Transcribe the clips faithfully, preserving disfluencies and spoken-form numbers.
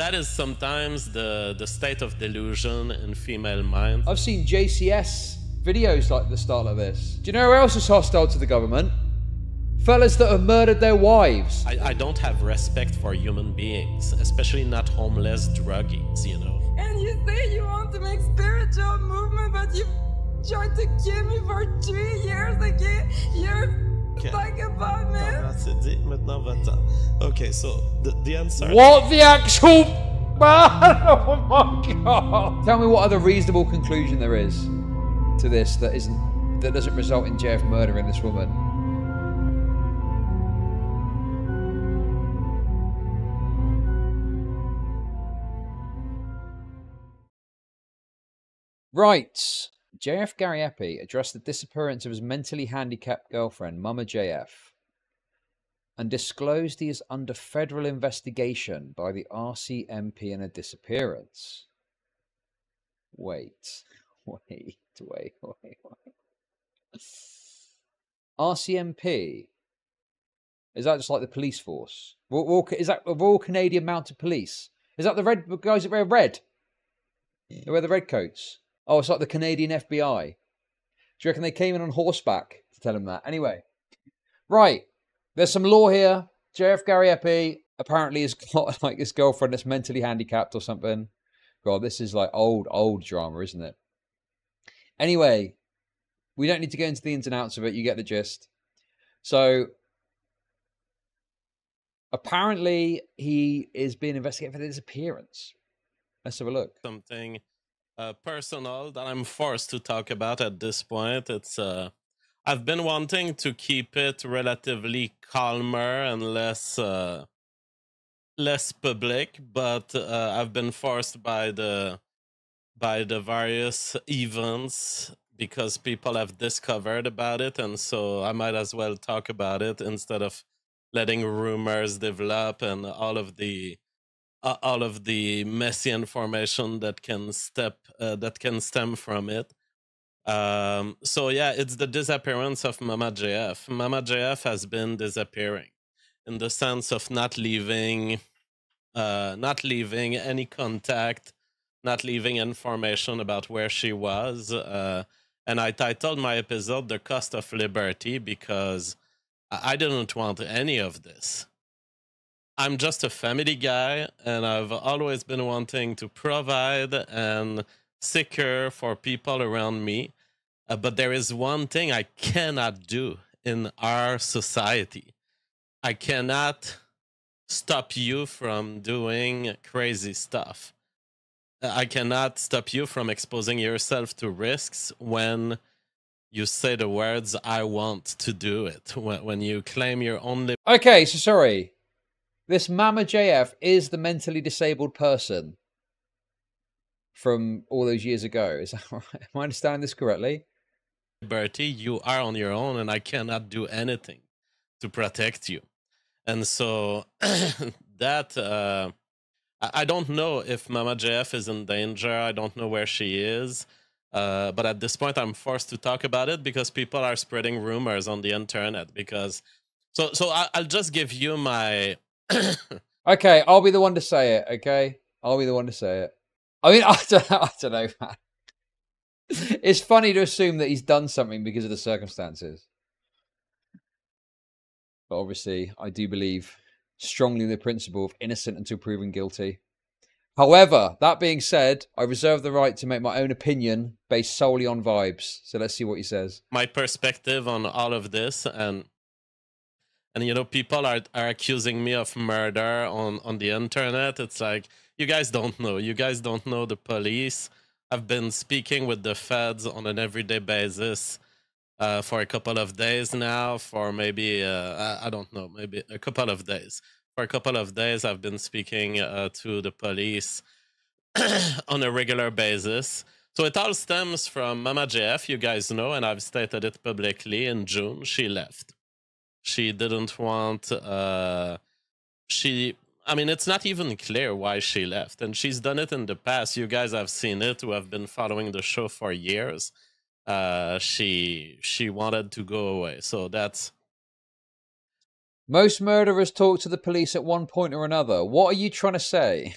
that is sometimes the, the state of delusion in female minds. I've seen J C S videos like the style of this. Do you know who else is hostile to the government? Fellas that have murdered their wives. I, I don't have respect for human beings, especially not homeless druggies, you know. And you say you want to make spiritual movement, but you tried to kill me for three years again. You're talking about me. Okay, so the, the answer. What the actual? Oh my god! Tell me what other reasonable conclusion there is to this that isn't that doesn't result in Jeff murdering this woman. Right, J F Gariepi addressed the disappearance of his mentally handicapped girlfriend, Mama J F, and disclosed he is under federal investigation by the R C M P in her disappearance. Wait, wait, wait, wait, wait. R C M P? Is that just like the police force? Is that the Royal Canadian Mounted Police? Is that the red guys that wear red? They wear the red coats. Oh, it's like the Canadian F B I. Do you reckon they came in on horseback to tell him that? Anyway, right. There's some law here. J F Gariepi apparently has got like this girlfriend that's mentally handicapped or something. God, this is like old, old drama, isn't it? Anyway, we don't need to go into the ins and outs of it. You get the gist. So apparently he is being investigated for his appearance. Let's have a look. Something. Uh, personal that I'm forced to talk about at this point. It's uh, I've been wanting to keep it relatively calmer and less uh, less public, but uh, I've been forced by the by the various events because people have discovered about it, and so I might as well talk about it instead of letting rumors develop and all of the. Uh, all of the messy information that can step uh, that can stem from it. Um, so yeah, it's the disappearance of Mama J F. Mama J F has been disappearing, in the sense of not leaving, uh, not leaving any contact, not leaving information about where she was. Uh, and I titled my episode "The Cost of Liberty" because I didn't want any of this. I'm just a family guy, and I've always been wanting to provide and secure for people around me. Uh, but there is one thing I cannot do in our society. I cannot stop you from doing crazy stuff. I cannot stop you from exposing yourself to risks when you say the words, I want to do it, when, when you claim your own liberty. Okay, so sorry. This Mama J F is the mentally disabled person from all those years ago. Is that right? Am I understanding this correctly? Bertie, you are on your own, and I cannot do anything to protect you. And so that, uh, I don't know if Mama J F is in danger. I don't know where she is. Uh, but at this point, I'm forced to talk about it because people are spreading rumors on the internet. Because so, so I, I'll just give you my... Okay, I'll be the one to say it, okay? I'll be the one to say it. I mean, I don't, I don't know, man. It's funny to assume that he's done something because of the circumstances. But obviously, I do believe strongly in the principle of innocent until proven guilty. However, that being said, I reserve the right to make my own opinion based solely on vibes. So let's see what he says. My perspective on all of this, and... And, you know, people are, are accusing me of murder on, on the internet. It's like, you guys don't know. You guys don't know the police. I've been speaking with the feds on an everyday basis uh, for a couple of days now, for maybe, uh, I, I don't know, maybe a couple of days. For a couple of days, I've been speaking uh, to the police on a regular basis. So it all stems from Mama J F, you guys know, and I've stated it publicly. In June, she left. She didn't want, uh, she, I mean, it's not even clear why she left. And she's done it in the past. You guys have seen it, who have been following the show for years. Uh, she, she wanted to go away. So that's. Most murderers talk to the police at one point or another. What are you trying to say?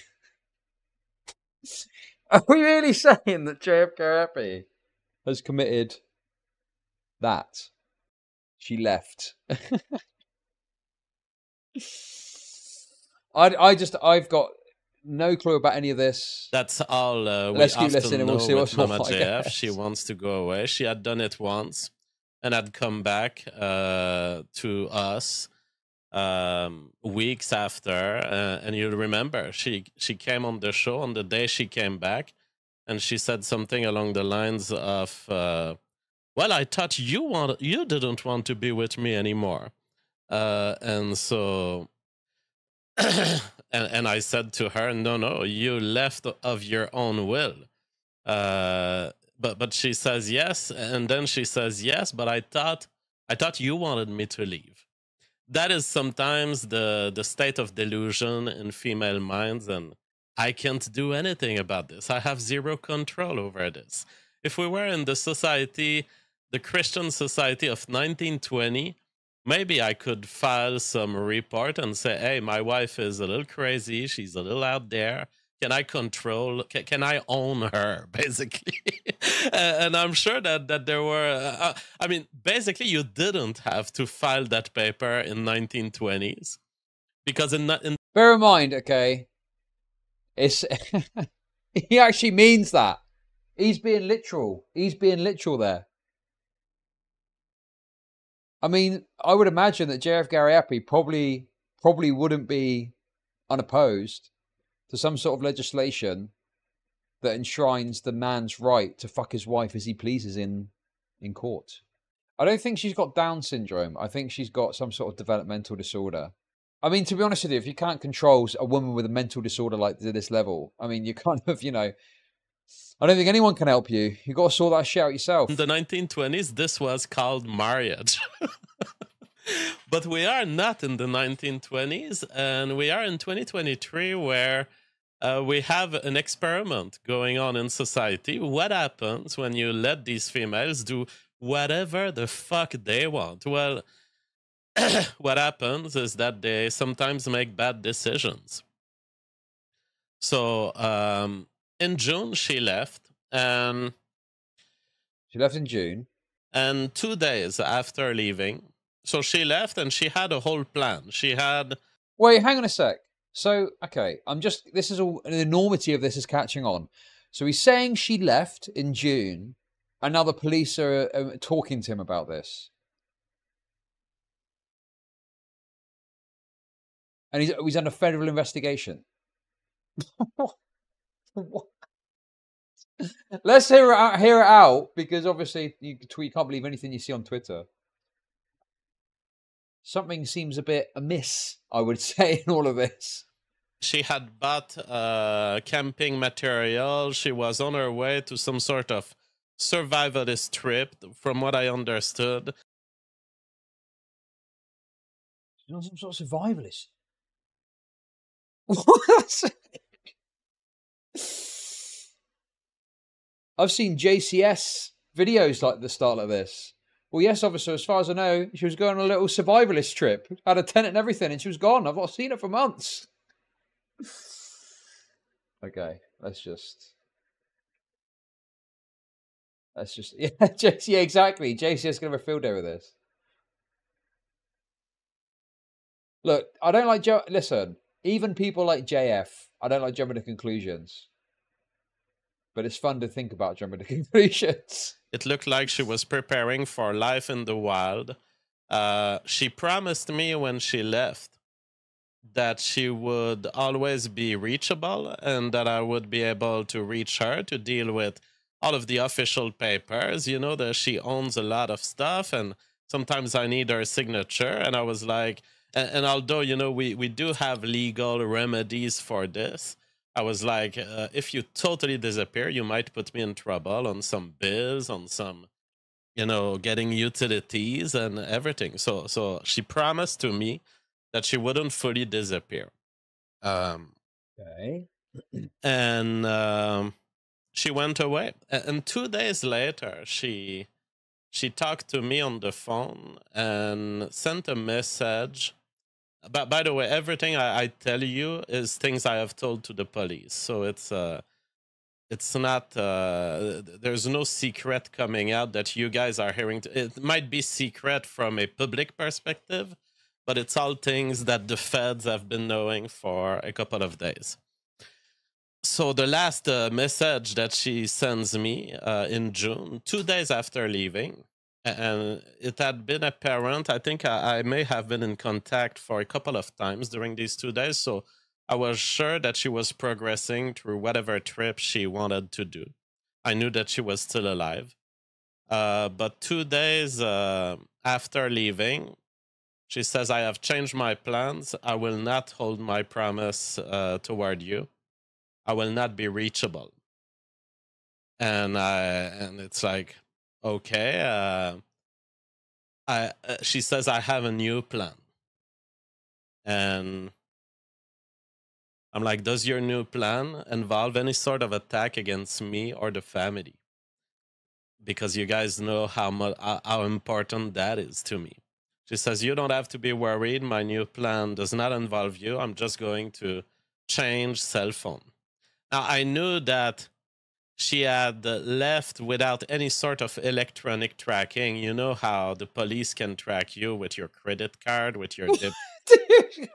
Are we really saying that J F K Eppie has committed that? She left. I, I just, I've got no clue about any of this. That's all. Uh, Let's keep listening and we'll see what's Mama J F. She wants to go away. She had done it once and had come back uh, to us um, weeks after. Uh, and you'll remember, she, she came on the show on the day she came back and she said something along the lines of, uh, well, I thought you, want, you didn't want to be with me anymore. Uh, and so... and, and I said to her, no, no, you left of your own will. Uh, but but she says yes, and then she says yes, but I thought I thought you wanted me to leave. That is sometimes the, the state of delusion in female minds, and I can't do anything about this. I have zero control over this. If we were in the society, the Christian society of nineteen twenty, maybe I could file some report and say, hey, my wife is a little crazy. She's a little out there. Can I control, can, can I own her, basically? And I'm sure that, that there were, uh, I mean, basically you didn't have to file that paper in nineteen twenties because in... in Bear in mind, okay, it's he actually means that. He's being literal. He's being literal there. I mean, I would imagine that J F K Eppie probably probably wouldn't be unopposed to some sort of legislation that enshrines the man's right to fuck his wife as he pleases in in court. I don't think she's got Down syndrome. I think she's got some sort of developmental disorder. I mean, to be honest with you, if you can't control a woman with a mental disorder like to this level, I mean, you kind of, you know, I don't think anyone can help you. You got to sort that shit out yourself. In the nineteen twenties, this was called marriage. But we are not in the nineteen twenties, and we are in twenty twenty-three, where uh, we have an experiment going on in society. What happens when you let these females do whatever the fuck they want? Well, what happens is that they sometimes make bad decisions. So... Um, in June, she left. Um, she left in June. And two days after leaving. So she left and she had a whole plan. She had... Wait, hang on a sec. So, okay, I'm just... This is all... The enormity of this is catching on. So he's saying she left in June, and now the police are uh, talking to him about this. And he's, he's under federal investigation. What? Let's hear it out, hear it out, because obviously you, you can't believe anything you see on Twitter. Something seems a bit amiss, I would say, in all of this. She had bought uh, camping material. She was on her way to some sort of survivalist trip, from what I understood. She's on some sort of survivalist. What? I've seen J C S videos like the start of this. Well, yes, officer, as far as I know, she was going on a little survivalist trip, had a tent and everything, and she was gone. I've not seen her for months. Okay, let's just... Let's just... Yeah, J C S, yeah, exactly. J C S is going to have a field day with this. Look, I don't like... Jo Listen, even people like J F, I don't like jumping to conclusions. But it's fun to think about jumping to conclusions. It looked like she was preparing for life in the wild. Uh, she promised me when she left that she would always be reachable and that I would be able to reach her to deal with all of the official papers. You know, that she owns a lot of stuff and sometimes I need her signature. And I was like, and, and although, you know, we, we do have legal remedies for this, I was like, uh, if you totally disappear, you might put me in trouble on some bills, on some, you know, getting utilities and everything. So so she promised to me that she wouldn't fully disappear. Um, okay. And um, she went away. And two days later, she, she talked to me on the phone and sent a message. But by the way, everything I, I tell you is things I have told to the police. So it's uh, It's not, uh, there's no secret coming out that you guys are hearing. It might be secret from a public perspective, but it's all things that the feds have been knowing for a couple of days. So the last uh, message that she sends me uh, in June, two days after leaving, and it had been apparent, I think I, I may have been in contact for a couple of times during these two days, so I was sure that she was progressing through whatever trip she wanted to do. I knew that she was still alive. Uh, but two days uh, after leaving, she says, I have changed my plans. I will not hold my promise uh, toward you. I will not be reachable. And, I, and it's like, okay. Uh, I, uh, she says, I have a new plan. And I'm like, does your new plan involve any sort of attack against me or the family? Because you guys know how much, how important that is to me. She says, you don't have to be worried. My new plan does not involve you. I'm just going to change cell phone. Now, I knew that she had left without any sort of electronic tracking. You know how the police can track you with your credit card, with your debit card.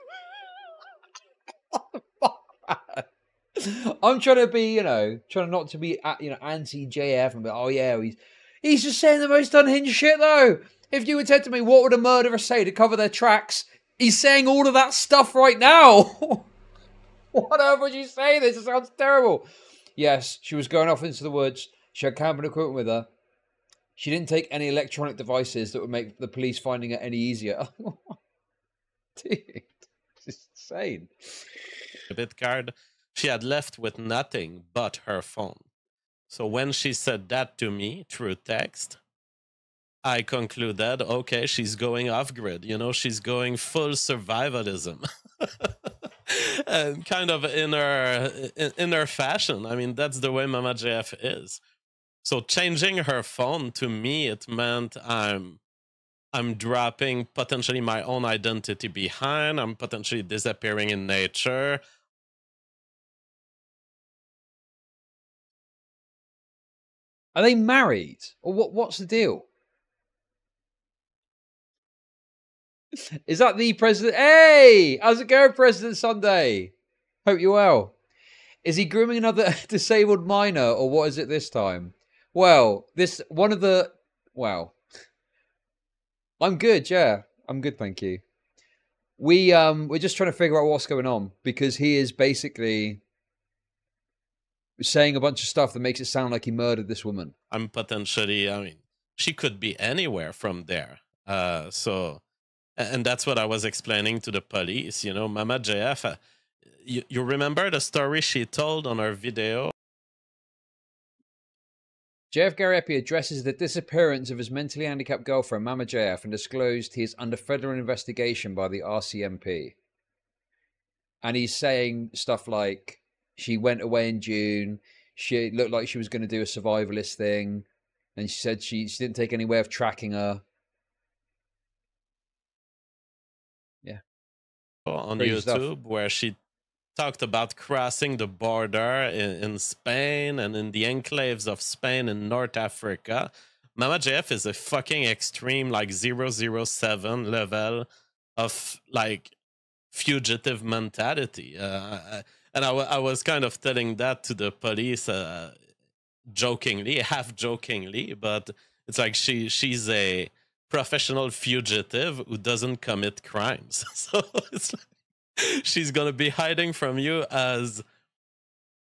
I'm trying to be, you know, trying not to be, you know, anti-J F and be, oh yeah, he's he's just saying the most unhinged shit though. If you had said to me, what would a murderer say to cover their tracks? He's saying all of that stuff right now. Whatever would you say? This it sounds terrible. Yes, she was going off into the woods. She had camping equipment with her. She didn't take any electronic devices that would make the police finding it any easier. Dude, this is insane. Debit card, she had left with nothing but her phone. So when she said that to me through text, I concluded, okay, she's going off-grid. You know, she's going full survivalism. And kind of in her, in, in her fashion. I mean, that's the way Mama J F is. So changing her phone, to me, it meant I'm... I'm dropping potentially my own identity behind. I'm potentially disappearing in nature. Are they married? Or what? What's the deal? Is that the president? Hey! How's it going, President Sunday? Hope you're well. Is he grooming another disabled minor? Or what is it this time? Well, this... One of the... Well... I'm good, yeah. I'm good, thank you. We, um, we're just trying to figure out what's going on, because he is basically saying a bunch of stuff that makes it sound like he murdered this woman. I'm potentially, I mean, she could be anywhere from there. Uh, so, and that's what I was explaining to the police, you know, Mama J F, uh, you, you remember the story she told on her video? J F Gariepi addresses the disappearance of his mentally handicapped girlfriend, Mama J F, and disclosed he is under federal investigation by the R C M P. And he's saying stuff like, she went away in June, she looked like she was going to do a survivalist thing, and she said she, she didn't take any way of tracking her. Yeah. On Crazy YouTube, stuff. Where she talked about crossing the border in, in Spain and in the enclaves of Spain and North Africa. Mama J F is a fucking extreme, like zero zero seven level of like fugitive mentality. Uh, and I, I was kind of telling that to the police uh, jokingly, half jokingly, but it's like she she's a professional fugitive who doesn't commit crimes. So it's like, she's going to be hiding from you as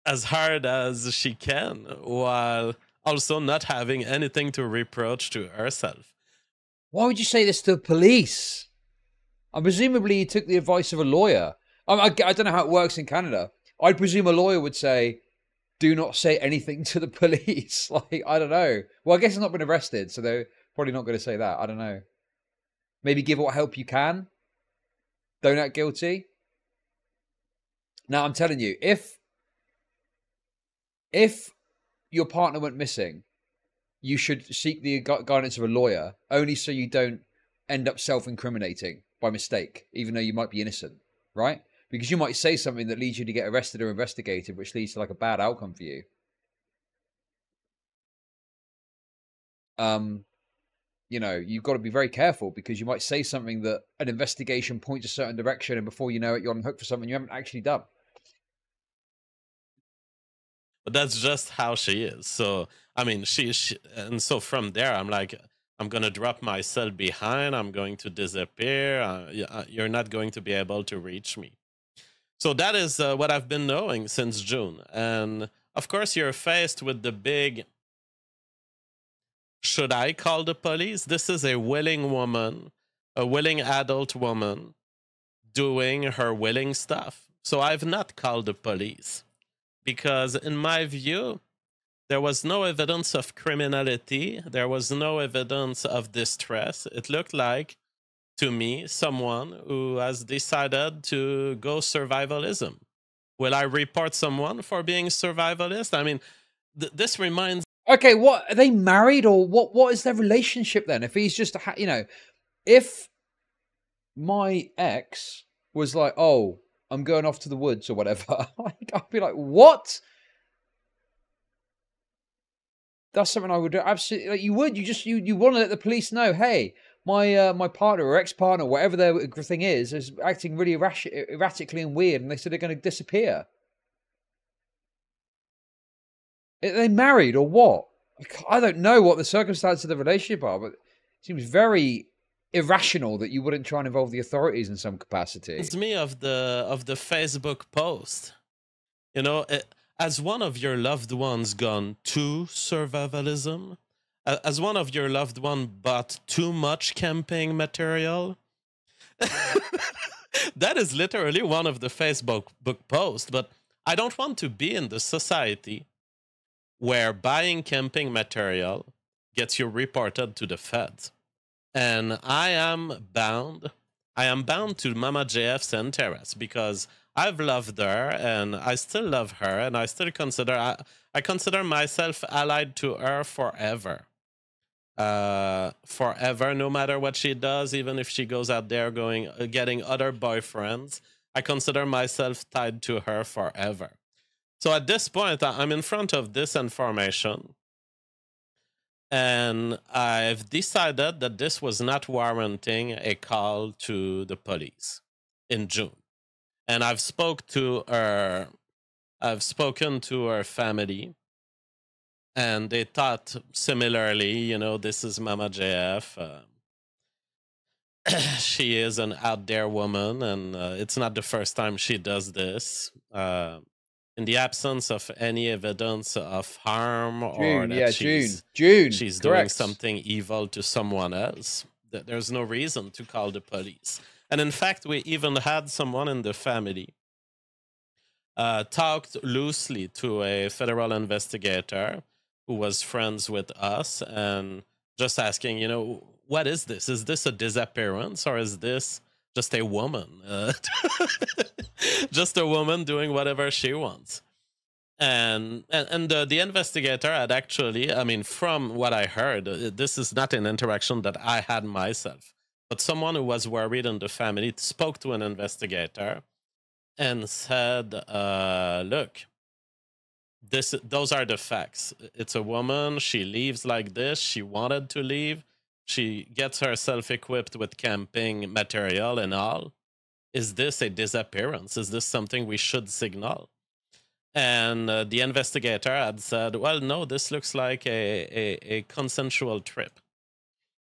as hard as she can, while also not having anything to reproach to herself. Why would you say this to the police? And presumably you took the advice of a lawyer. I, I, I don't know how it works in Canada. I presume a lawyer would say, do not say anything to the police. Like, I don't know. Well, I guess he's not been arrested, so they're probably not going to say that. I don't know. Maybe give what help you can. Don't act guilty. Now, I'm telling you, if if your partner went missing, you should seek the guidance of a lawyer, only so you don't end up self-incriminating by mistake, even though you might be innocent, right? Because you might say something that leads you to get arrested or investigated, which leads to like a bad outcome for you. um, you know, you've got to be very careful, because you might say something that an investigation points a certain direction, and before you know it, you're on hook for something you haven't actually done. But that's just how she is. So, I mean, she, she and so from there, I'm like, I'm going to drop myself behind. I'm going to disappear. Uh, you're not going to be able to reach me. So that is uh, what I've been knowing since June. And of course, you're faced with the big, should I call the police? This is a willing woman, a willing adult woman doing her willing stuff. So I've not called the police. Because in my view, there was no evidence of criminality. There was no evidence of distress. It looked like, to me, someone who has decided to go survivalism. Will I report someone for being survivalist? I mean, th this reminds... Okay, what, are they married, or what? What is their relationship then? If he's just, a ha you know, if my ex was like, oh, I'm going off to the woods or whatever, like, I'd be like, what? That's something I would do. Absolutely. Like, you would, you just, you, you want to let the police know, hey, my, uh, my partner or ex-partner, whatever their thing is, is acting really erratically and weird. And they said they're going to disappear. Are they married or what? I don't know what the circumstances of the relationship are, but it seems very irrational that you wouldn't try and involve the authorities in some capacity. It's me of the of the Facebook post, you know, as one of your loved ones gone to survivalism, as one of your loved one bought too much camping material. That is literally one of the Facebook book posts. But I don't want to be in the society where buying camping material gets you reported to the feds. And I am bound, I am bound to Mama J F's interests, because I've loved her and I still love her, and I still consider, I, I consider myself allied to her forever. Uh, forever, no matter what she does, even if she goes out there going, uh, getting other boyfriends, I consider myself tied to her forever. So at this point, I'm in front of this information. And I've decided that this was not warranting a call to the police in June. And I've spoke to her, I've spoken to her family, and they thought similarly, you know, this is Mama J F. Uh, she is an out there woman, and uh, it's not the first time she does this. Uh, In the absence of any evidence of harm or June, that yeah, she's, June, June, she's doing something evil to someone else, there's no reason to call the police. And in fact, we even had someone in the family uh, talked loosely to a federal investigator who was friends with us, and just asking, you know, what is this? Is this a disappearance, or is this just a woman, uh, just a woman doing whatever she wants? And and, and the, the investigator had actually, I mean, from what I heard, this is not an interaction that I had myself, but someone who was worried in the family spoke to an investigator and said, uh, look, this, those are the facts. It's a woman. She leaves like this. She wanted to leave. She gets herself equipped with camping material and all. Is this a disappearance? Is this something we should signal? And uh, the investigator had said, well, no, this looks like a, a, a consensual trip.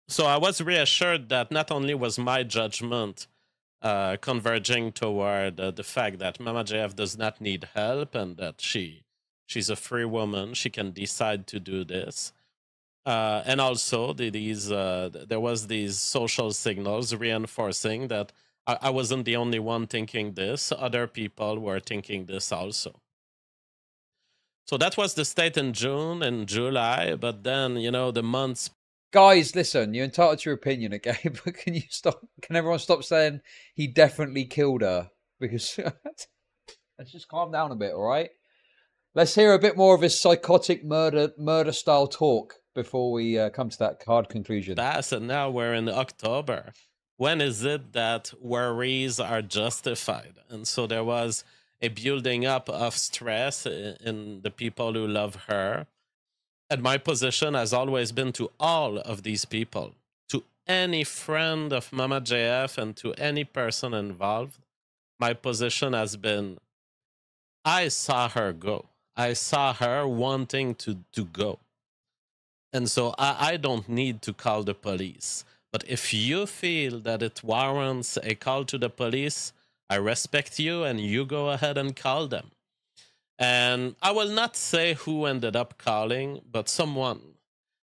So I was reassured that not only was my judgment uh, converging toward uh, the fact that Mama J F does not need help, and that she she's a free woman, she can decide to do this. Uh, and also, the, these uh, there was these social signals reinforcing that I, I wasn't the only one thinking this. Other people were thinking this also. So that was the state in June and July. But then, you know, the months... Guys, listen, you're entitled to your opinion, okay? But can you stop? Can everyone stop saying he definitely killed her? Because let's just calm down a bit, all right? Let's hear a bit more of his psychotic murder, murder style talk before we uh, come to that hard conclusion. That's, and now we're in October. When is it that worries are justified? And so there was a building up of stress in the people who love her. And my position has always been to all of these people, to any friend of Mama J F and to any person involved. My position has been, I saw her go. I saw her wanting to, to go. And so I, I don't need to call the police. But if you feel that it warrants a call to the police, I respect you and you go ahead and call them. And I will not say who ended up calling, but someone,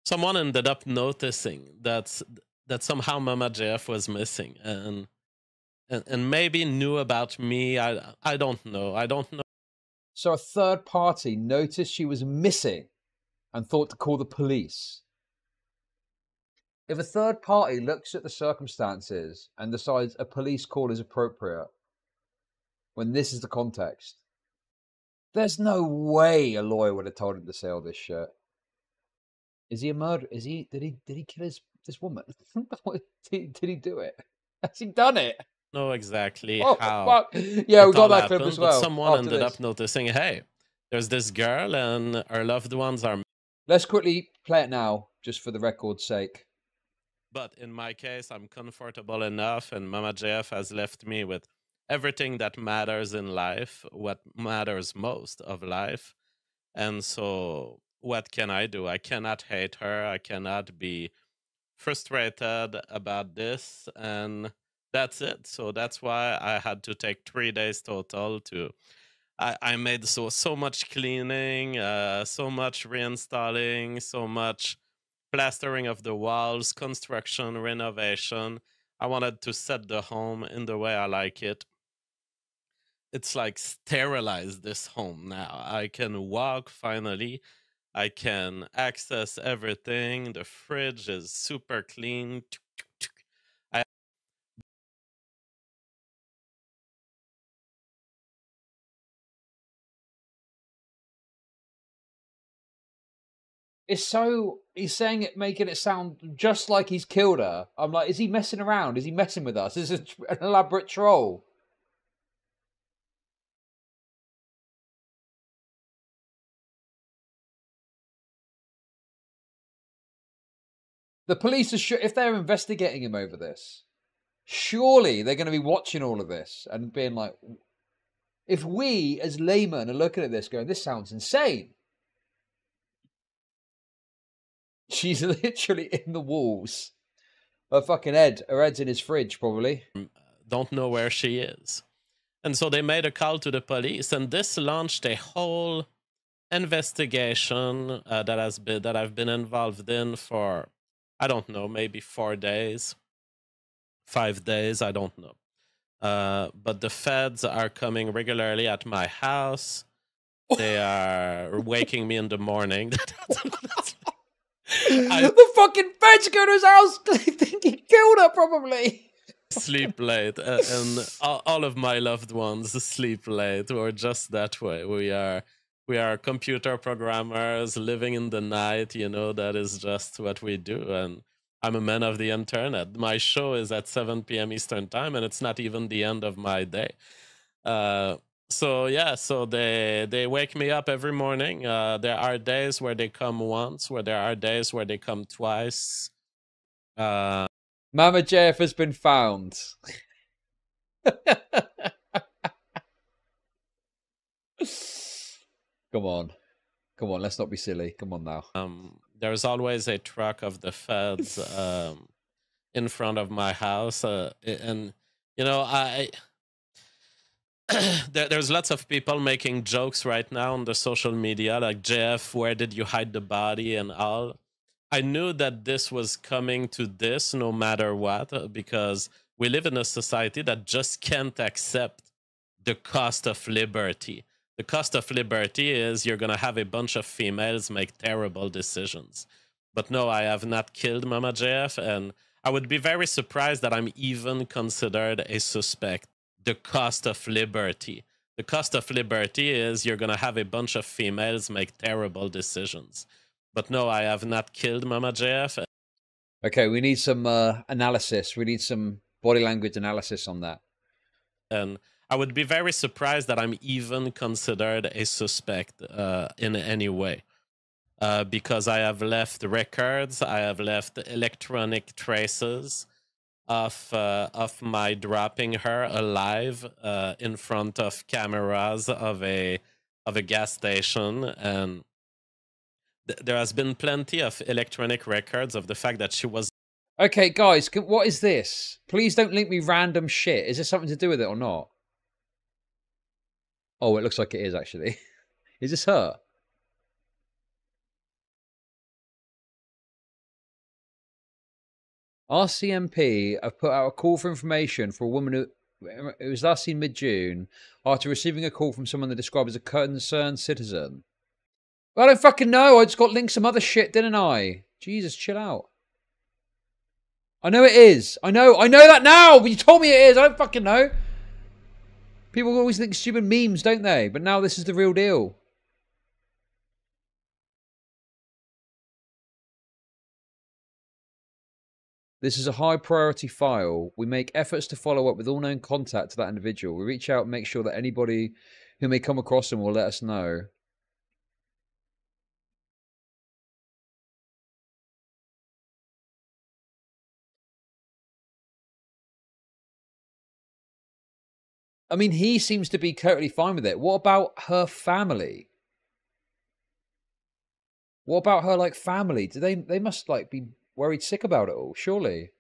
someone ended up noticing that, that somehow Mama J F was missing and, and, and maybe knew about me. I, I don't know. I don't know. So a third party noticed she was missing and thought to call the police. If a third party looks at the circumstances and decides a police call is appropriate, when this is the context, there's no way a lawyer would have told him to say all this shit. Is he a murderer? Is he? Did he? Did he kill his this woman? did, did he do it? Has he done it? No, exactly. Oh, how? Fuck. Yeah, we got that happened, clip as well. But someone ended this. up noticing. Hey, there's this girl, and her loved ones are. Let's quickly play it now, just for the record's sake. But in my case, I'm comfortable enough, and Mama J F has left me with everything that matters in life, what matters most of life. And so what can I do? I cannot hate her. I cannot be frustrated about this. And that's it. So that's why I had to take three days total to... I, I made so, so much cleaning, uh, so much reinstalling, so much... plastering of the walls, construction, renovation. I wanted to set the home in the way I like it. It's like sterilize this home now. I can walk finally. I can access everything. The fridge is super clean. I... It's so... He's saying it, making it sound just like he's killed her. I'm like, is he messing around? Is he messing with us? Is it an elaborate troll? The police are sure, if they're investigating him over this, surely they're going to be watching all of this and being like, if we as laymen are looking at this going, this sounds insane. She's literally in the walls. Her fucking head. Her head's in his fridge, probably. Don't know where she is. And so they made a call to the police, and this launched a whole investigation uh, that has been that I've been involved in for, I don't know, maybe four days, five days, I don't know. Uh, but the feds are coming regularly at my house. They are waking me in the morning. I, the fucking feds go to his house. They think he killed her, probably. Sleep late, uh, and all, all of my loved ones sleep late. We're just that way. We are, we are computer programmers living in the night. You know, that is just what we do. And I'm a man of the internet. My show is at seven p m Eastern time, and it's not even the end of my day. Uh, So, yeah, so they, they wake me up every morning. Uh, there are days where they come once, where there are days where they come twice. Uh, Mama J F has been found. Come on. Come on, let's not be silly. Come on now. Um, there's always a truck of the feds um, in front of my house. Uh, and, you know, I... there, there's lots of people making jokes right now on the social media, like, J F, where did you hide the body and all. I knew that this was coming to this no matter what, because we live in a society that just can't accept the cost of liberty. The cost of liberty is you're going to have a bunch of females make terrible decisions. But no, I have not killed Mama J F, and I would be very surprised that I'm even considered a suspect. The cost of liberty. The cost of liberty is you're going to have a bunch of females make terrible decisions. But no, I have not killed Mama J F. Okay, we need some uh, analysis. We need some body language analysis on that. And I would be very surprised that I'm even considered a suspect uh, in any way. uh, because I have left records, I have left electronic traces of uh, of my dropping her alive uh, in front of cameras of a of a gas station, and th there has been plenty of electronic records of the fact that she was. Okay, guys, what is this? Please don't link me random shit. Is this something to do with it or not? Oh, it looks like it is, actually. Is this her? R C M P have put out a call for information for a woman who, who was last seen mid-June after receiving a call from someone they described as a concerned citizen. Well, I don't fucking know. I just got linked some other shit, didn't I? Jesus, chill out. I know it is. I know. I know that now. But you told me it is. I don't fucking know. People always think stupid memes, don't they? But now this is the real deal. This is a high priority file. We make efforts to follow up with all known contact to that individual. We reach out and make sure that anybody who may come across them will let us know. I mean, he seems to be totally fine with it. What about her family? What about her, like, family? Do they, they must, like, be worried sick about it all, surely. She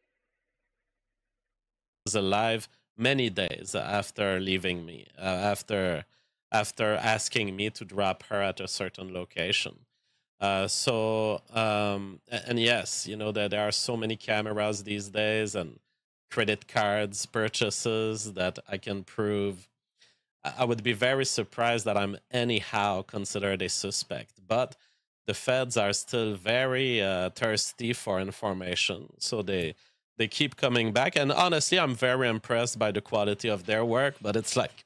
was alive many days after leaving me, uh, after, after asking me to drop her at a certain location. Uh, so, um, and yes, you know, there, there are so many cameras these days and credit cards purchases that I can prove. I would be very surprised that I'm anyhow considered a suspect, but the feds are still very uh, thirsty for information, so they they keep coming back. And honestly, I'm very impressed by the quality of their work, but it's like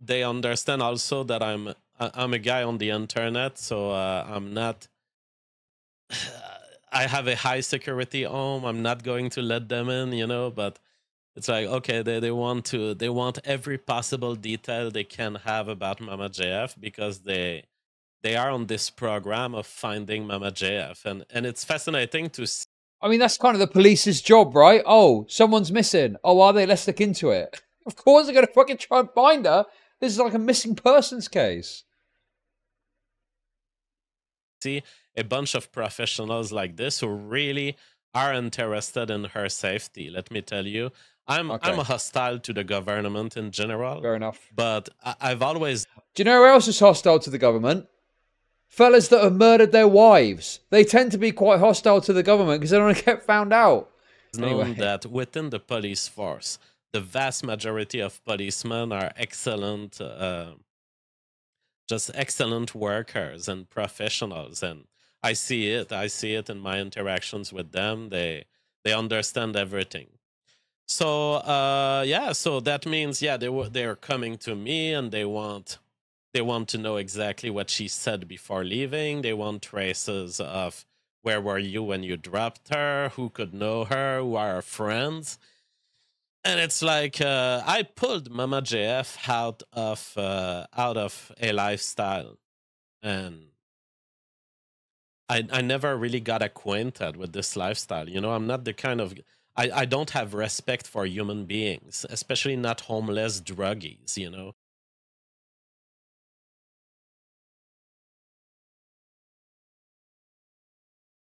they understand also that I'm I'm a guy on the internet, so uh, I'm not I have a high security home. I'm not going to let them in, you know, but it's like, okay, they, they want to, they want every possible detail they can have about Mama J F, because they, they are on this program of finding Mama J F. And, and it's fascinating to see. I mean, that's kind of the police's job, right? Oh, someone's missing. Oh, are they? Let's look into it. Of course they're going to fucking try and find her. This is like a missing persons case. See, a bunch of professionals like this who really are interested in her safety. Let me tell you, I'm okay. I'm hostile to the government in general. Fair enough. But I, I've always. Do you know who else is hostile to the government? Fellas that have murdered their wives. They tend to be quite hostile to the government because they don't want to get found out. Anyway. Known that within the police force, the vast majority of policemen are excellent, uh, just excellent workers and professionals, and I see it. I see it in my interactions with them. They they understand everything. So uh, yeah. So that means yeah, they were they are coming to me and they want they want to know exactly what she said before leaving. They want traces of where were you when you dropped her, who could know her, who are her friends. And it's like uh, I pulled Mama J F out of uh, out of a lifestyle, and. I, I never really got acquainted with this lifestyle. You know, I'm not the kind of... I, I don't have respect for human beings, especially not homeless druggies, you know?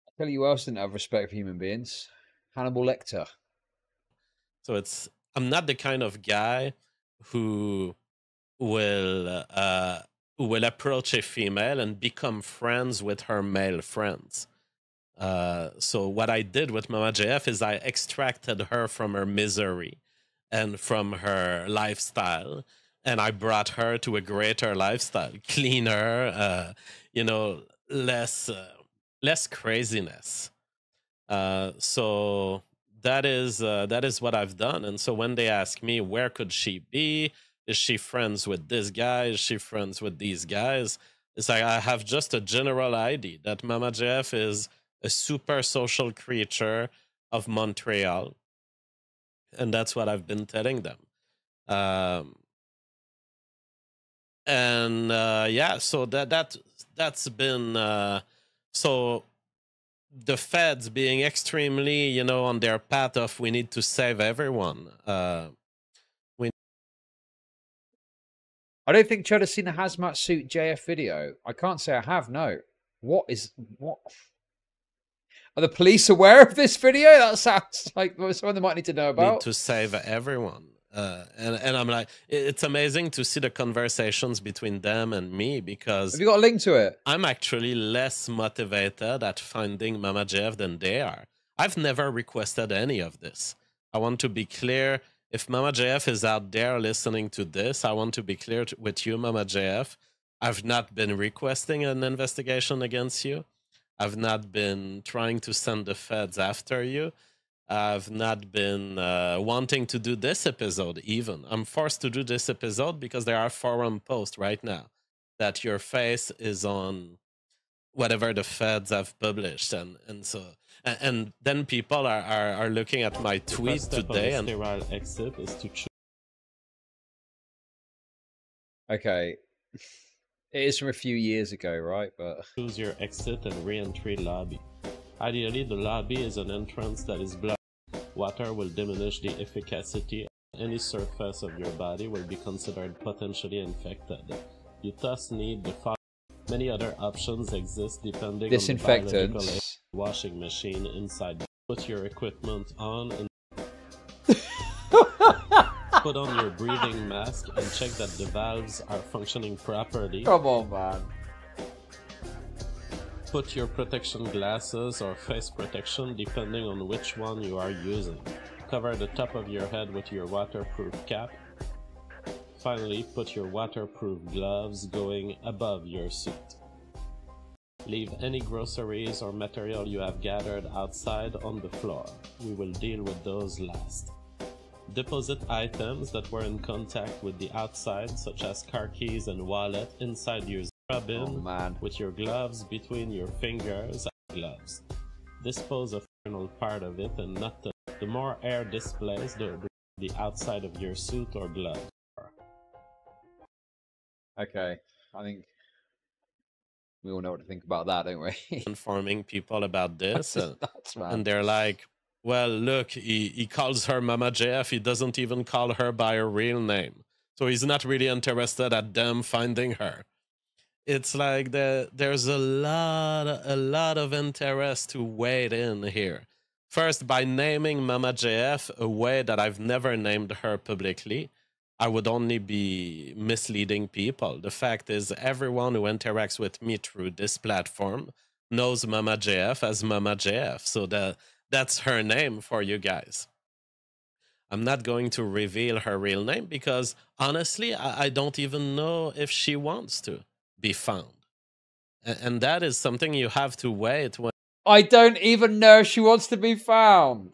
I'll tell you who else didn't have respect for human beings. Hannibal Lecter. So it's... I'm not the kind of guy who will... Uh, will approach a female and become friends with her male friends. Uh, so what I did with Mama J F is I extracted her from her misery and from her lifestyle, and I brought her to a greater lifestyle, cleaner, uh, you know, less uh, less craziness. Uh, so that is uh, that is what I've done. And so when they ask me where could she be, is she friends with this guy? Is she friends with these guys? It's like I have just a general idea that Mama J F is a super social creature of Montreal. And that's what I've been telling them. Um, And uh, yeah, so that that that's been uh, so the Feds being extremely, you know, on their path of we need to save everyone. Uh, we. I don't think Cheddar's seen the hazmat suit J F video. I can't say I have. No. What is what? Are the police aware of this video? That sounds like someone they might need to know about. Need to save everyone. Uh, and, and I'm like, it's amazing to see the conversations between them and me, because... Have you got a link to it? I'm actually less motivated at finding Mama J F than they are. I've never requested any of this. I want to be clear. If Mama J F is out there listening to this, I want to be clear to, with you, Mama J F. I've not been requesting an investigation against you. I've not been trying to send the Feds after you. I've not been uh, wanting to do this episode even. I'm forced to do this episode because there are forum posts right now that your face is on whatever the Feds have published. And, and so, and, and then people are, are, are looking at my tweet today. And sterile exit is to choose. Okay. It is from a few years ago, right? But choose your exit and re-entry lobby. Ideally, the lobby is an entrance that is blocked. Water will diminish the efficacy. Any surface of your body will be considered potentially infected. You thus need the following. Many other options exist depending on the biological washing machine inside. Put your equipment on and put on your breathing mask and check that the valves are functioning properly. Come on, man. Put your protection glasses or face protection depending on which one you are using. Cover the top of your head with your waterproof cap. Finally, put your waterproof gloves going above your suit. Leave any groceries or material you have gathered outside on the floor. We will deal with those last. Deposit items that were in contact with the outside, such as car keys and wallet, inside your bin, oh, with your gloves between your fingers and gloves. Dispose of the internal part of it and not the, the more air displays the, the outside of your suit or glove. Okay, I think we all know what to think about that, don't we? Informing people about this, that's, that's and, and they're like, well, look, he, he calls her Mama J F, he doesn't even call her by her real name. So he's not really interested at them finding her. It's like the, there's a lot, a lot of interest to wade in here. First, by naming Mama J F a way that I've never named her publicly, I would only be misleading people. The fact is, everyone who interacts with me through this platform knows Mama J F as Mama J F. So that, that's her name for you guys. I'm not going to reveal her real name because, honestly, I, I don't even know if she wants to be found, and that is something you have to wait when I don't even know if she wants to be found.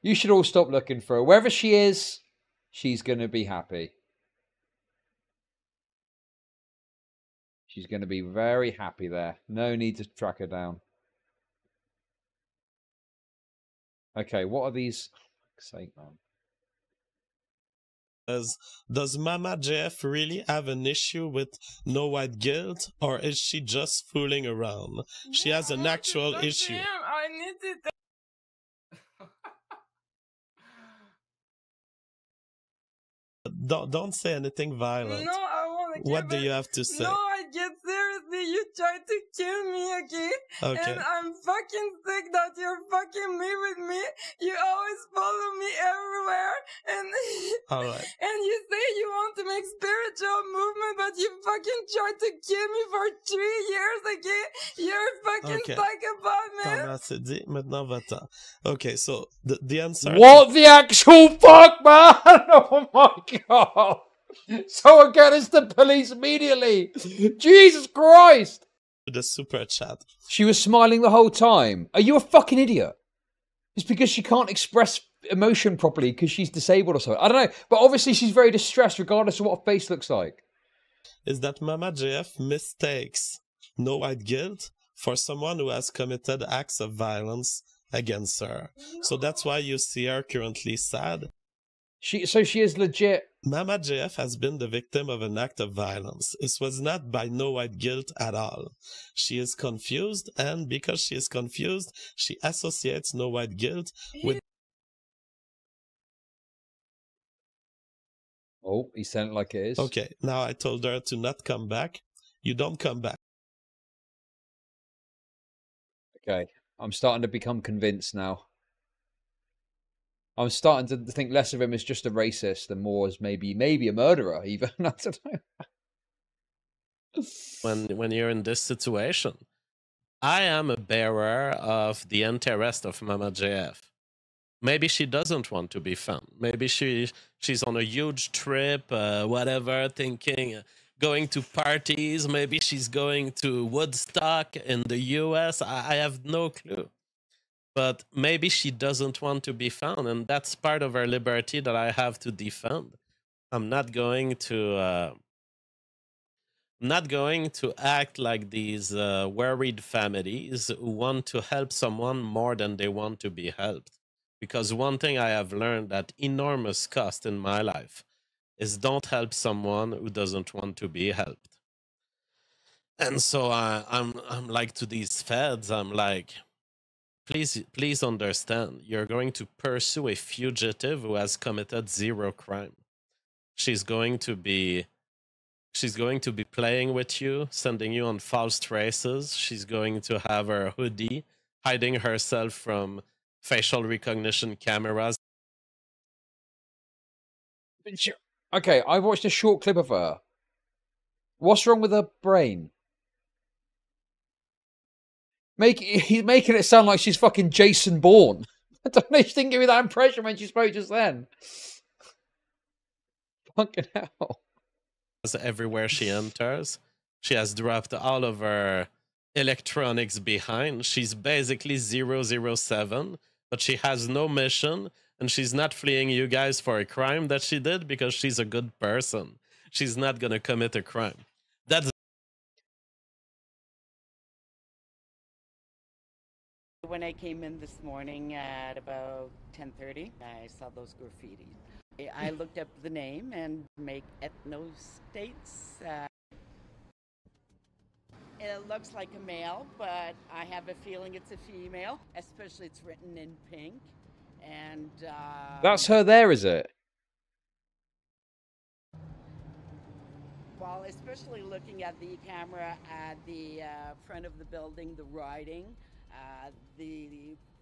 You should all stop looking for her. Wherever she is, she's gonna be happy. She's gonna be very happy there. No need to track her down. Okay, what are these? For sake, man. Does, does Mama J F really have an issue with no white guilt, or is she just fooling around? Yeah, she has an actual issue. I need to... don't, don't say anything violent. No, I won't. What do you have to say? No, I get seriously. You try to kill me, okay? Okay. And I'm fucking sick that you're fucking me with me. You always follow me everywhere. And all right. And you say you want to make spiritual movement, but you fucking tried to kill me for three years again. You're fucking okay. Psychopath, man. Okay, so the, the answer... What is... the actual fuck, man? Oh my god. Someone get us the police immediately. Jesus Christ. The super chat. She was smiling the whole time. Are you a fucking idiot? It's because she can't express emotion properly because she's disabled or something. I don't know, but obviously she's very distressed regardless of what her face looks like. Is that Mama J F mistakes no white guilt for someone who has committed acts of violence against her. No. So that's why you see her currently sad. She so she is legit. Mama J F has been the victim of an act of violence. This was not by no white guilt at all. She is confused, and because she is confused, she associates no white guilt with... Oh, he sounded like it is. Okay, now I told her to not come back. You don't come back. Okay, I'm starting to become convinced now. I'm starting to think less of him as just a racist and more as maybe maybe a murderer even. I don't know. When when you're in this situation, I am a bearer of the interest of Mama J F. Maybe she doesn't want to be found. Maybe she she's on a huge trip, uh, whatever, thinking, uh, going to parties. Maybe she's going to Woodstock in the U S. I, I have no clue. But maybe she doesn't want to be found, and that's part of her liberty that I have to defend. I'm not going to, uh, not going to act like these uh, worried families who want to help someone more than they want to be helped. Because one thing I have learned at enormous cost in my life is don't help someone who doesn't want to be helped. And so I, I'm, I'm like to these feds. I'm like, Please, please understand, you're going to pursue a fugitive who has committed zero crime. She's going to be, she's going to be playing with you, sending you on false traces. She's going to have her hoodie, hiding herself from facial recognition cameras. Okay, I watched a short clip of her. What's wrong with her brain? Make, he's making it sound like she's fucking Jason Bourne. I don't know if she didn't give me that impression when she spoke just then. Fucking hell. Everywhere she enters, she has dropped all of her electronics behind. She's basically zero zero seven, but she has no mission, and she's not fleeing you guys for a crime that she did because she's a good person. She's not going to commit a crime. That's when I came in this morning at about ten thirty, I saw those graffiti. I looked up the name and make ethno states. Uh, it looks like a male, but I have a feeling it's a female, especially it's written in pink. And uh, that's her there, is it? Well, especially looking at the camera at the uh, front of the building, the writing. Uh, the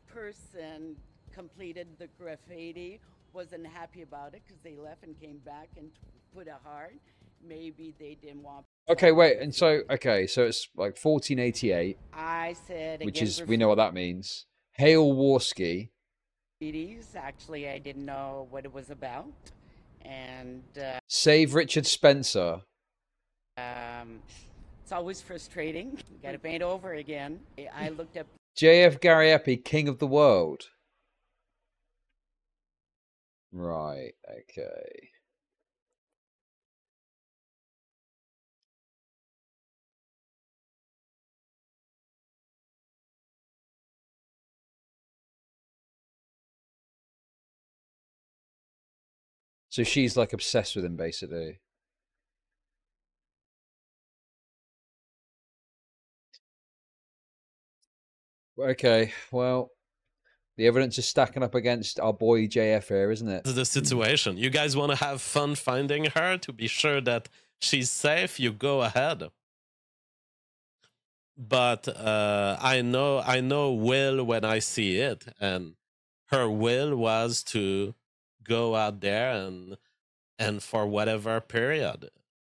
person completed the graffiti, wasn't happy about it because they left and came back and put a heart. Maybe they didn't want... Okay, wait, and so, okay, so it's like fourteen eighty-eight, I said, which is, we know what that means. Hail Warski. Actually, I didn't know what it was about. And... Uh, Save Richard Spencer. Um, it's always frustrating. You gotta paint over again. I looked up... J F Gariepi, King of the World. Right, okay. So she's like obsessed with him, basically. Okay, well, the evidence is stacking up against our boy J F here, isn't it? This is the situation. You guys want to have fun finding her to be sure that she's safe? You go ahead. But uh, I know, I know Will when I see it, and her will was to go out there and and for whatever period.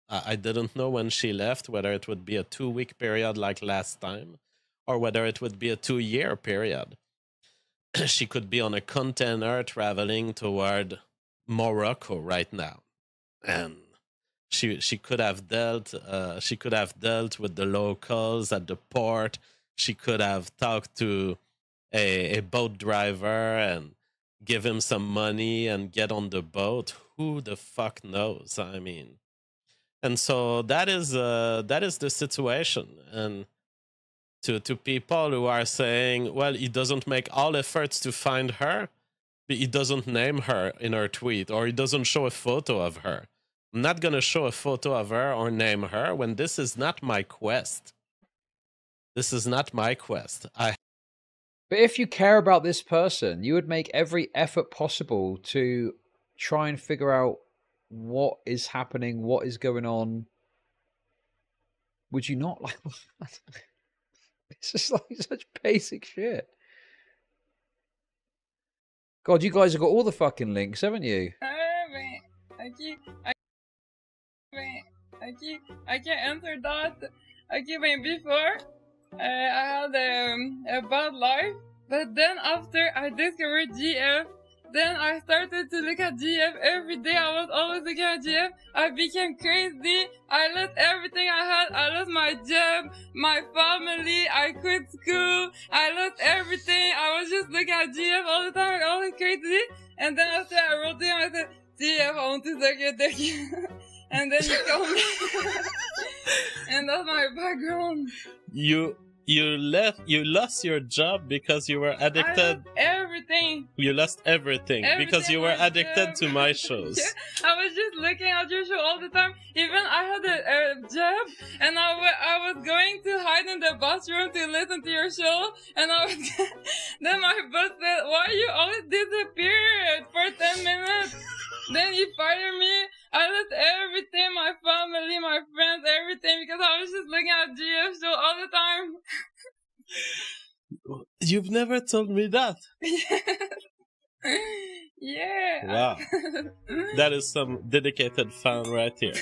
I, I didn't know when she left whether it would be a two-week period like last time, or whether it would be a two-year period. She could be on a container traveling toward Morocco right now, and she she could have dealt uh, she could have dealt with the locals at the port. She could have talked to a, a boat driver and give him some money and get on the boat. Who the fuck knows? I mean, and so that is uh, that is the situation. And To, to people who are saying, well, he doesn't make all efforts to find her. he doesn't name her in her tweet, or he doesn't show a photo of her. I'm not going to show a photo of her or name her when this is not my quest. This is not my quest. I. But if you care about this person, you would make every effort possible to try and figure out what is happening, what is going on. Would you not? Like, it's just like such basic shit. God, you guys have got all the fucking links, haven't you? I keep, I keep, I can't answer that. I keep before uh, I had um, a bad life, but then after I discovered G F, then I started to look at G F every day. I was always looking at G F. I became crazy. I lost everything I had. I lost my job, my family. I quit school. I lost everything. I was just looking at G F all the time. I was crazy. And then after I wrote to him, I said, G F, I want to suck your dick. And then he told me. And that's my background. You... You left. You lost your job because you were addicted. I lost everything. You lost everything, everything because you were addicted um, to my shows. Yeah, I was just looking at your show all the time. Even I had a, a job, and I, I was going to hide in the bathroom to listen to your show. And I was then my boss said, "Why you always disappeared for ten minutes?" Then he fired me. I lost everything, my family, my friends, everything, because I was just looking at G F show all the time. You've never told me that. Yeah. Wow. That is some dedicated fan right here.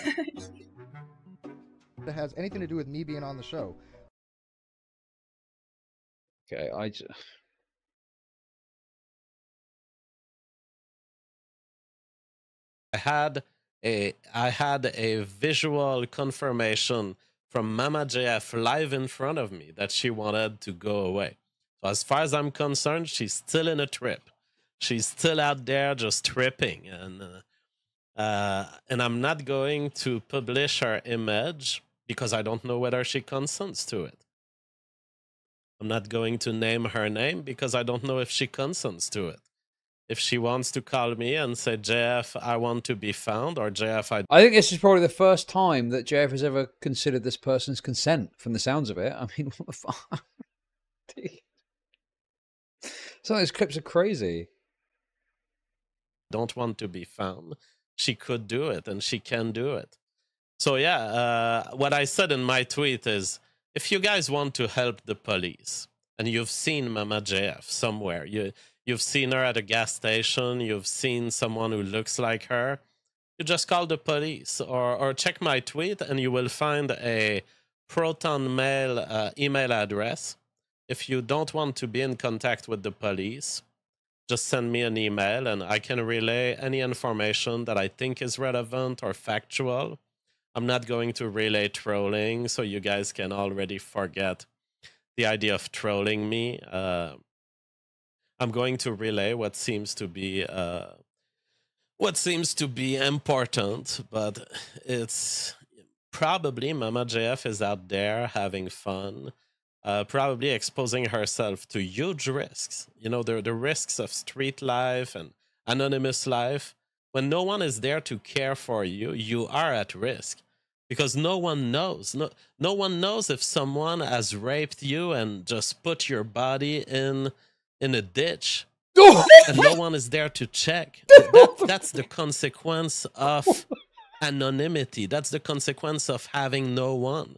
That has anything to do with me being on the show. Okay, I just... I had a I had a visual confirmation from Mama J F live in front of me that she wanted to go away. So as far as I'm concerned, she's still in a trip. She's still out there just tripping, and uh, uh, and I'm not going to publish her image because I don't know whether she consents to it. I'm not going to name her name because I don't know if she consents to it. If she wants to call me and say, J F, I want to be found, or J F, I... I think this is probably the first time that J F has ever considered this person's consent, from the sounds of it. I mean, what the fuck? Some of these clips are crazy. Don't want to be found. She could do it, and she can do it. So, yeah, uh, what I said in my tweet is, if you guys want to help the police, and you've seen Mama J F somewhere, you... You've seen her at a gas station. You've seen someone who looks like her. You just call the police or, or check my tweet and you will find a Proton Mail uh, email address. If you don't want to be in contact with the police, just send me an email and I can relay any information that I think is relevant or factual. I'm not going to relay trolling, so you guys can already forget the idea of trolling me. Uh, I'm going to relay what seems to be uh, what seems to be important, but it's probably Mama J F is out there having fun, uh, probably exposing herself to huge risks. You know, the the risks of street life and anonymous life. When no one is there to care for you, you are at risk because no one knows. No, no one knows if someone has raped you and just put your body in. in a ditch, and no one is there to check. That, that's the consequence of anonymity. That's the consequence of having no one.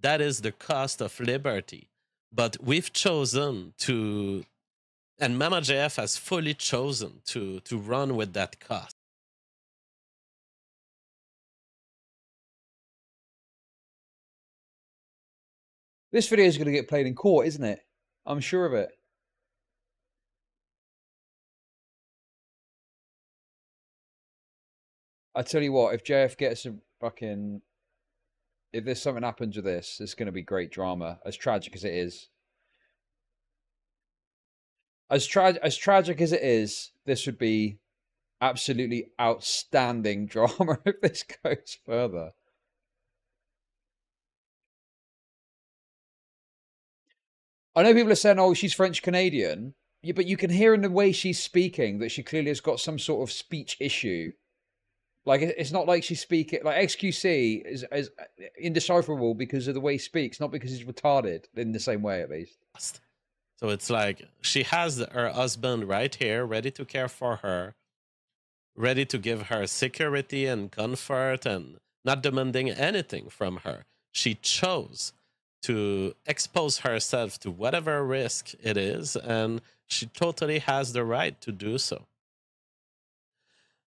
That is the cost of liberty. But we've chosen to, and Mama J F has fully chosen to, to run with that cost. This video is going to get played in court, isn't it? I'm sure of it. I tell you what, if J F gets a fucking... If there's something happens with this, it's going to be great drama, as tragic as it is. As, tra as tragic as it is, this would be absolutely outstanding drama if this goes further. I know people are saying, oh, she's French-Canadian. Yeah, but you can hear in the way she's speaking that she clearly has got some sort of speech issue. Like, it's not like she's speaking... Like, X Q C is, is indecipherable because of the way he speaks, not because he's retarded, in the same way, at least. So it's like, she has her husband right here, ready to care for her, ready to give her security and comfort and not demanding anything from her. She chose to expose herself to whatever risk it is, and she totally has the right to do so.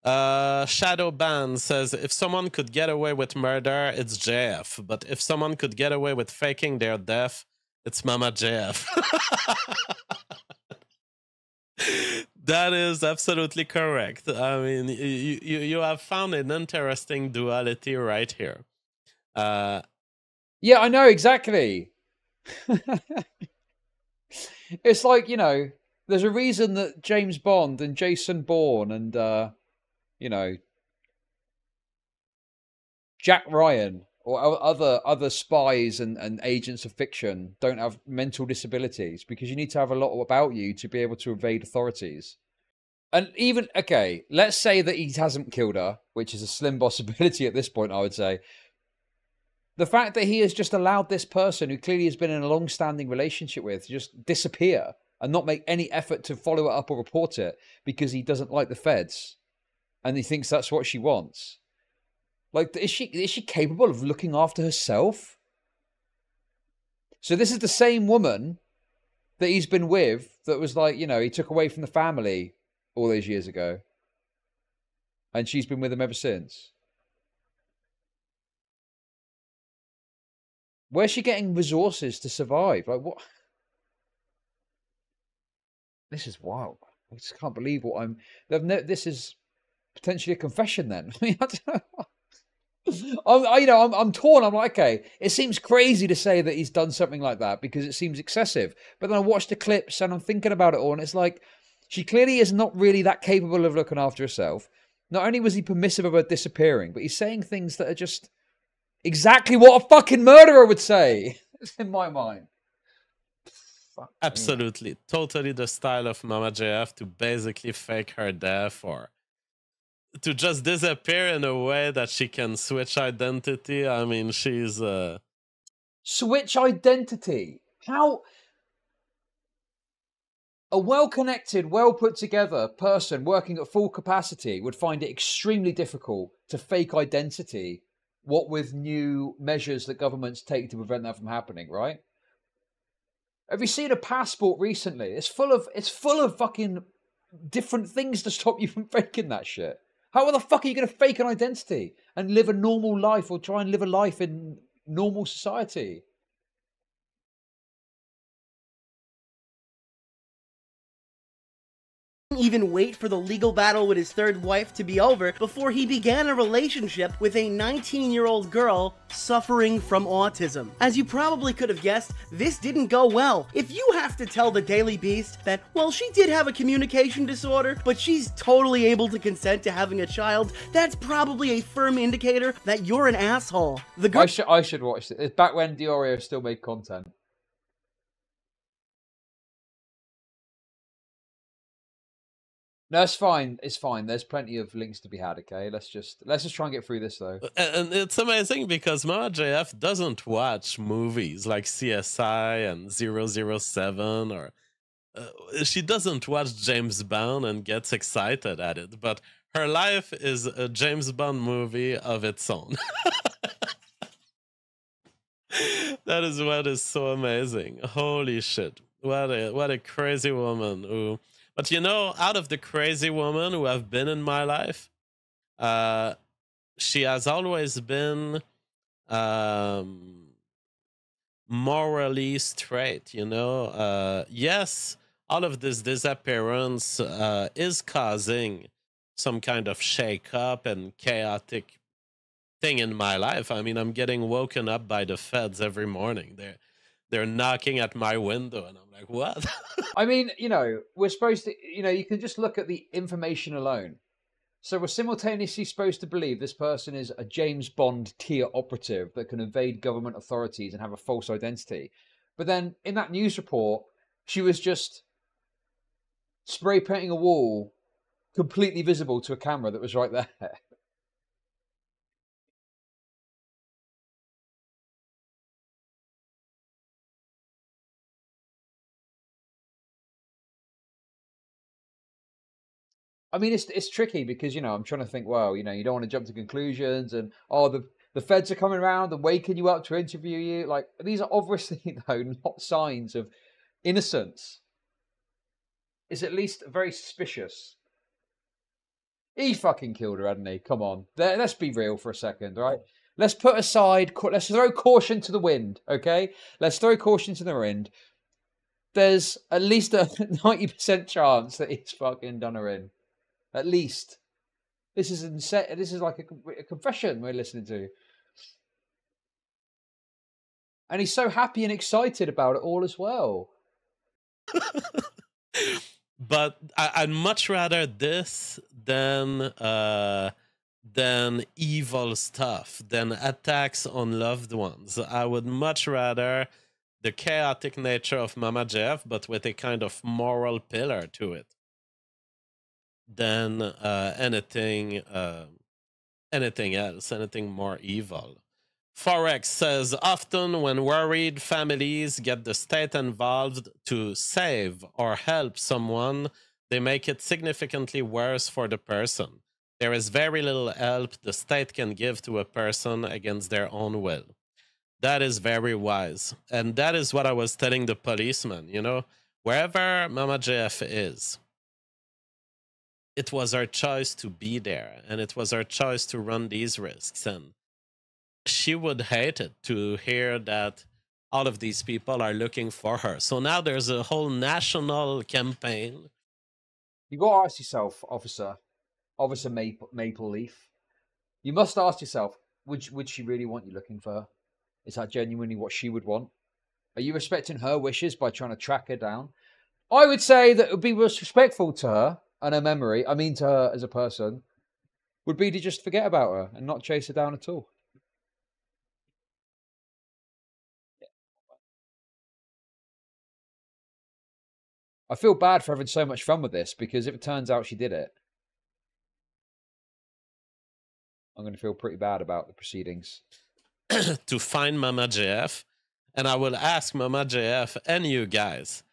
Uh, Shadow Ban says, if someone could get away with murder, it's J F. But if someone could get away with faking their death, it's Mama J F. That is absolutely correct. I mean, you, you, you have found an interesting duality right here. Uh, yeah, I know, exactly. It's like, you know, there's a reason that James Bond and Jason Bourne and... Uh, you know, Jack Ryan or other other spies and, and agents of fiction don't have mental disabilities, because you need to have a lot about you to be able to evade authorities. And even, okay, let's say that he hasn't killed her, which is a slim possibility at this point, I would say. The fact that he has just allowed this person who clearly has been in a long-standing relationship with to just disappear and not make any effort to follow it up or report it because he doesn't like the feds. And he thinks that's what she wants. Like, is she is she capable of looking after herself? So this is the same woman that he's been with that was like, you know, he took away from the family all those years ago. And she's been with him ever since. Where's she getting resources to survive? Like, what? This is wild. I just can't believe what I'm... They've no, this is... potentially a confession then. I mean, I don't know. I'm, I, you know, I'm, I'm torn. I'm like, okay, it seems crazy to say that he's done something like that because it seems excessive. But then I watch the clips and I'm thinking about it all, and it's like, she clearly is not really that capable of looking after herself. Not only was he permissive of her disappearing, but he's saying things that are just exactly what a fucking murderer would say. It's in my mind. Fuck. Absolutely. Man. Totally the style of Mama J F to basically fake her death or to just disappear in a way that she can switch identity. I mean, she's... Uh... Switch identity? How... A well-connected, well-put-together person working at full capacity would find it extremely difficult to fake identity, what with new measures that governments take to prevent that from happening, right? Have you seen a passport recently? It's full of, it's full of fucking different things to stop you from faking that shit. How the fuck are you going to fake an identity and live a normal life or try and live a life in normal society? Even wait for the legal battle with his third wife to be over before he began a relationship with a nineteen-year-old girl suffering from autism. As you probably could have guessed, this didn't go well. If you have to tell the Daily Beast that, well, she did have a communication disorder, but she's totally able to consent to having a child, that's probably a firm indicator that you're an asshole. The girl- I should, I should watch it. It's back when Diorio still made content. No, it's fine. It's fine. There's plenty of links to be had. Okay, let's just let's just try and get through this though. And it's amazing because Mama J F doesn't watch movies like C S I and double oh seven, or uh, she doesn't watch James Bond and gets excited at it. But her life is a James Bond movie of its own. That is what is so amazing. Holy shit! What a what a crazy woman who. But, you know, out of the crazy women who have been in my life, uh, she has always been um, morally straight, you know. Uh, yes, all of this disappearance uh, is causing some kind of shake-up and chaotic thing in my life. I mean, I'm getting woken up by the feds every morning. They're, they're knocking at my window, and I'm like, what? I mean, you know, we're supposed to, you know, you can just look at the information alone. So we're simultaneously supposed to believe this person is a James Bond tier operative that can evade government authorities and have a false identity. But then in that news report, she was just spray painting a wall completely visible to a camera that was right there. I mean, it's it's tricky because, you know, I'm trying to think, well, you know, you don't want to jump to conclusions and, oh, the, the feds are coming around and waking you up to interview you. Like, these are obviously, though, not signs of innocence. It's at least very suspicious. He fucking killed her, hadn't he? Come on. Let's be real for a second, right? Let's put aside, let's throw caution to the wind, okay? Let's throw caution to the wind. There's at least a ninety percent chance that he's fucking done her in. At least, this is inset. This is like a, a confession we're listening to, and he's so happy and excited about it all as well. But I, I'd much rather this than uh, than evil stuff, than attacks on loved ones. I would much rather the chaotic nature of Mama Jeff, but with a kind of moral pillar to it, than uh, anything uh, anything else, anything more evil. Forex says, often when worried, families get the state involved to save or help someone. They make it significantly worse for the person. There is very little help the state can give to a person against their own will. That is very wise. And that is what I was telling the policeman, you know, wherever Mama J F is, it was our choice to be there, and it was our choice to run these risks. And she would hate it to hear that all of these people are looking for her. So now there's a whole national campaign. You got to ask yourself, officer, officer Maple, Maple Leaf, you must ask yourself, would, would she really want you looking for her? Is that genuinely what she would want? Are you respecting her wishes by trying to track her down? I would say that it would be disrespectful to her and her memory, I mean to her as a person, would be to just forget about her and not chase her down at all. I feel bad for having so much fun with this, because if it turns out she did it, I'm going to feel pretty bad about the proceedings. To find Mama J F, and I will ask Mama J F and you guys,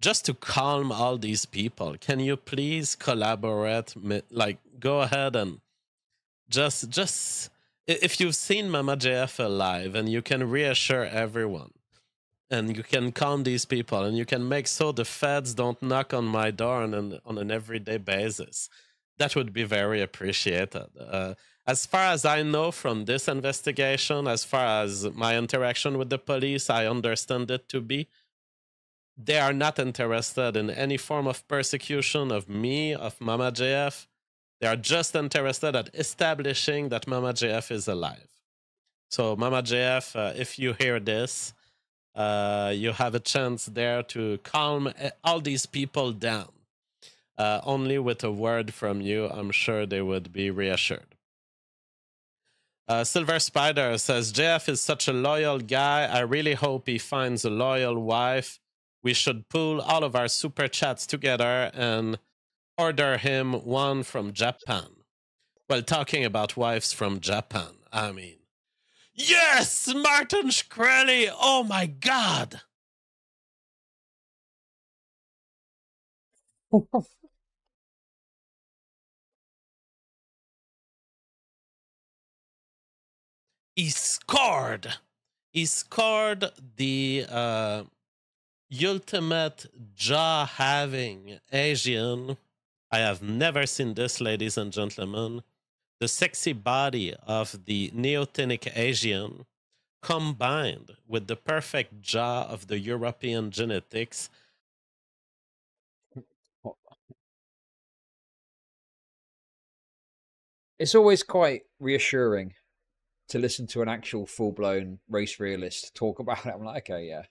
just to calm all these people, can you please collaborate? Like, go ahead and just, just, if you've seen Mama J F alive and you can reassure everyone and you can calm these people and you can make so the feds don't knock on my door on an, on an everyday basis, that would be very appreciated. Uh, as far as I know from this investigation, as far as my interaction with the police, I understand it to be, they are not interested in any form of persecution of me, of Mama J F. They are just interested at establishing that Mama J F is alive. So Mama J F, uh, if you hear this, uh, you have a chance there to calm all these people down. Uh, only with a word from you, I'm sure they would be reassured. Uh, Silver Spider says, J F is such a loyal guy. I really hope he finds a loyal wife. We should pull all of our super chats together and order him one from Japan. Well, talking about wives from Japan, I mean, yes, Martin Shkreli. Oh my God. He scored. He scored the, uh, ultimate jaw-having Asian. I have never seen this, ladies and gentlemen. The sexy body of the neotenic Asian combined with the perfect jaw of the European genetics. It's always quite reassuring to listen to an actual full-blown race realist talk about it. I'm like, okay, yeah.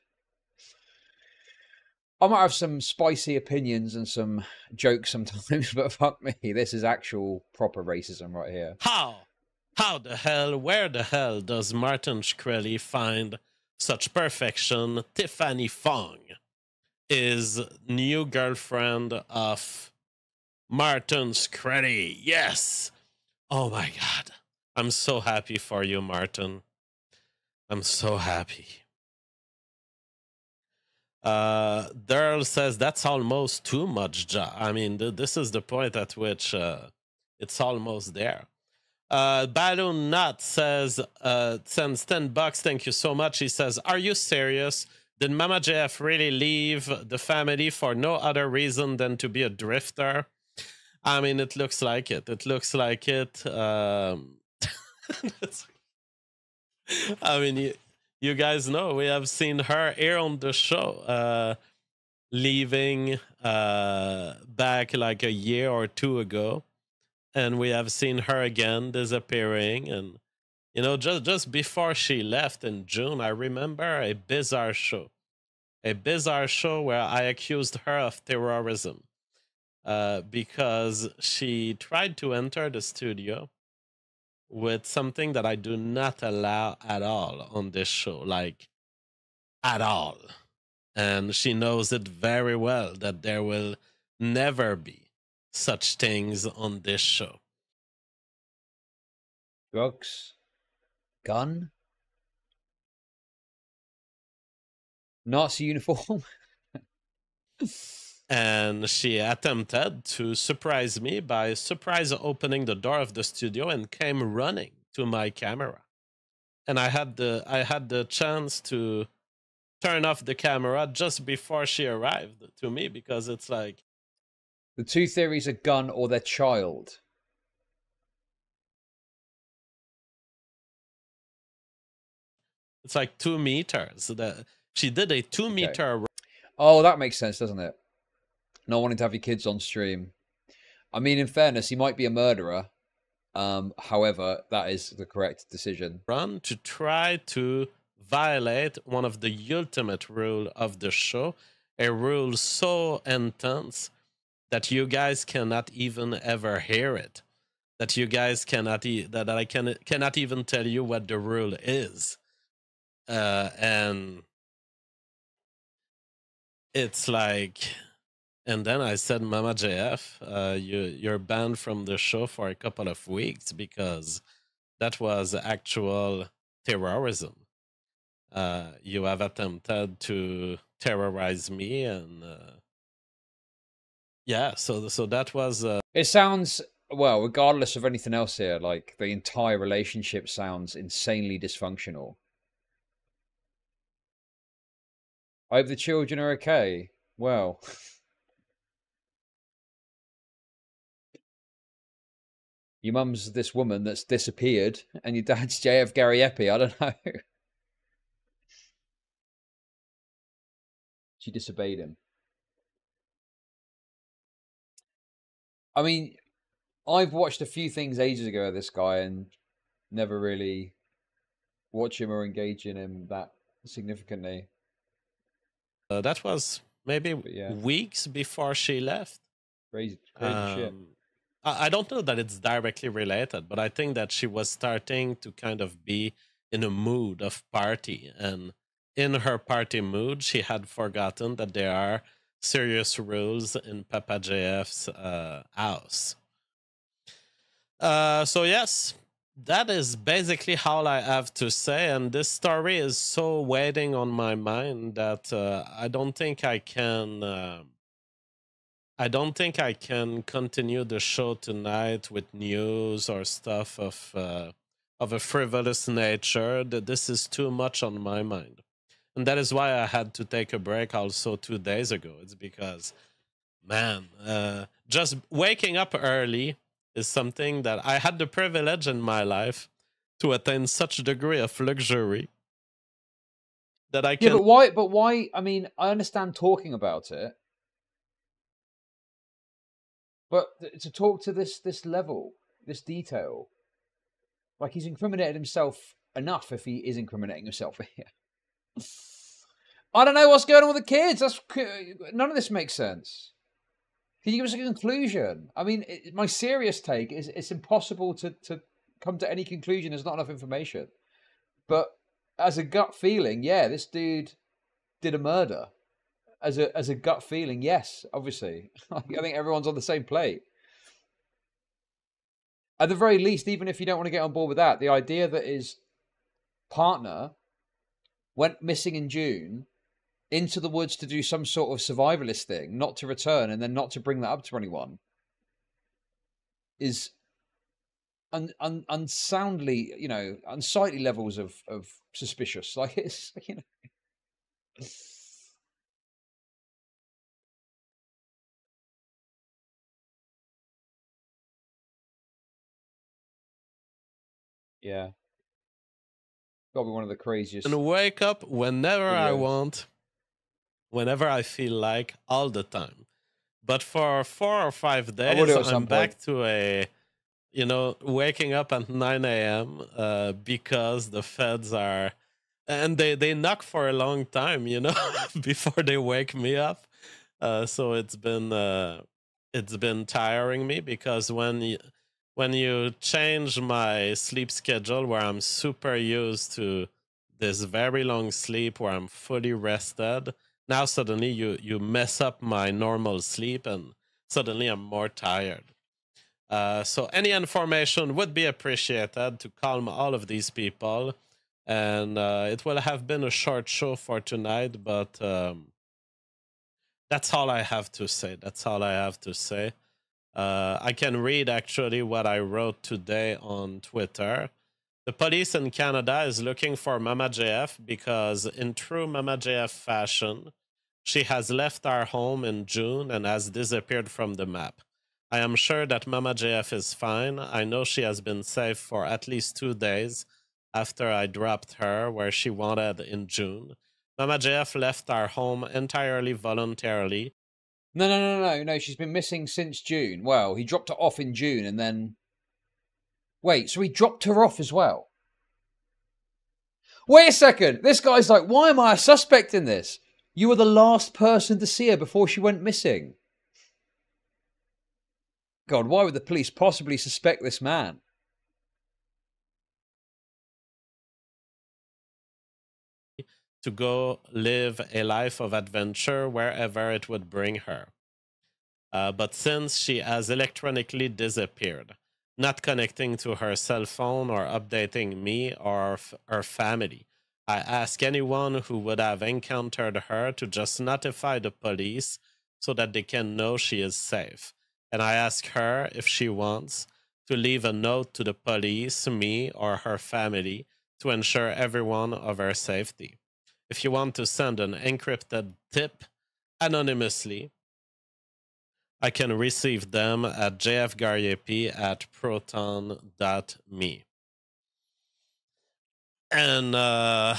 I might have some spicy opinions and some jokes sometimes, but fuck me, this is actual proper racism right here. How? How the hell, where the hell does Martin Shkreli find such perfection, Tiffany Fong? is new girlfriend of Martin Screddy. Yes. Oh my God. I'm so happy for you, Martin. I'm so happy. Uh, Daryl says that's almost too much. Ja. I mean, th this is the point at which uh, it's almost there. Uh, Balloon Nut says, uh, sends ten bucks. Thank you so much. He says, are you serious? Did Mama J F really leave the family for no other reason than to be a drifter? I mean, it looks like it. It looks like it. Um, I mean, you, you guys know we have seen her here on the show, uh, leaving uh, back like a year or two ago. And we have seen her again disappearing. And, you know, just, just before she left in June, I remember a bizarre show. A bizarre show where I accused her of terrorism uh, because she tried to enter the studio with something that I do not allow at all on this show. Like, at all. And she knows it very well that there will never be such things on this show. Drugs, gun, Nazi uniform. And she attempted to surprise me by surprise opening the door of the studio and came running to my camera. And I had the I had the chance to turn off the camera just before she arrived to me, because it's like, the two theories are gun or their child. It's like two meters. That she did a two okay. meter. Oh, that makes sense, doesn't it? Not wanting to have your kids on stream. I mean, in fairness, he might be a murderer. Um, however, that is the correct decision. Run to try to violate one of the ultimate rules of the show, a rule so intense that you guys cannot even ever hear it, that you guys cannot, e that I can, cannot even tell you what the rule is. Uh, and it's like, and then I said, Mama J F, uh, you, you're banned from the show for a couple of weeks because that was actual terrorism. Uh, you have attempted to terrorize me and... Uh, yeah, so so that was... Uh... It sounds, well, regardless of anything else here, like, the entire relationship sounds insanely dysfunctional. I hope the children are okay. Well. Your mum's this woman that's disappeared, and your dad's J F Gary Eppy, I don't know. She disobeyed him. I mean, I've watched a few things ages ago of this guy and never really watch him or engage in him that significantly. Uh, that was maybe yeah. weeks before she left. Crazy, crazy um, shit. I, I don't know that it's directly related, but I think that she was starting to kind of be in a mood of party. And in her party mood, she had forgotten that there are serious rules in Papa J F's uh, house. Uh, so yes, that is basically all I have to say. And this story is so weighing on my mind that uh, I don't think I can. Uh, I don't think I can continue the show tonight with news or stuff of uh, of a frivolous nature. That this is too much on my mind. And that is why I had to take a break also two days ago. It's because, man, uh, just waking up early is something that I had the privilege in my life to attain such a degree of luxury that I can... Yeah, but why, but why, I mean, I understand talking about it, but to talk to this, this level, this detail, like, he's incriminated himself enough if he is incriminating himself here. I don't know what's going on with the kids. That's, none of this makes sense. Can you give us a conclusion? I mean, it, my serious take is it's impossible to, to come to any conclusion. There's not enough information. But as a gut feeling, yeah, this dude did a murder. as a as a gut feeling, yes, obviously. I think everyone's on the same plate. At the very least, even if you don't want to get on board with that, the idea that his partner went missing in June into the woods to do some sort of survivalist thing, not to return, and then not to bring that up to anyone, is un, un, unsoundly, you know, unsightly levels of, of suspicious. Like, it's, you know... Yeah. Gotta be one of the craziest. And wake up whenever videos. I want, whenever I feel like, all the time. But for four or five days, I'm back point. to a, you know, waking up at nine a m Uh, because the feds are, and they, they knock for a long time, you know, before they wake me up. Uh, so it's been, uh, it's been tiring me, because when you, when you change my sleep schedule, where I'm super used to this very long sleep where I'm fully rested, now suddenly you, you mess up my normal sleep and suddenly I'm more tired. Uh, so any information would be appreciated to calm all of these people. And uh, it will have been a short show for tonight, but um, that's all I have to say. That's all I have to say. Uh, I can read actually what I wrote today on Twitter. The police in Canada is looking for Mama J F because, in true Mama J F fashion, she has left our home in June and has disappeared from the map. I am sure that Mama J F is fine. I know she has been safe for at least two days after I dropped her where she wanted in June. Mama J F left our home entirely voluntarily. No, no, no, no, no. She's been missing since June. Well, he dropped her off in June and then... Wait, so he dropped her off as well? Wait a second. This guy's like, why am I a suspect in this? You were the last person to see her before she went missing. God, why would the police possibly suspect this man? To go live a life of adventure wherever it would bring her. Uh, but since she has electronically disappeared, not connecting to her cell phone or updating me or f her family, I ask anyone who would have encountered her to just notify the police so that they can know she is safe. And I ask her, if she wants, to leave a note to the police, me, or her family to ensure everyone of her safety. If you want to send an encrypted tip anonymously, I can receive them at j f gariepi at proton dot me. And uh,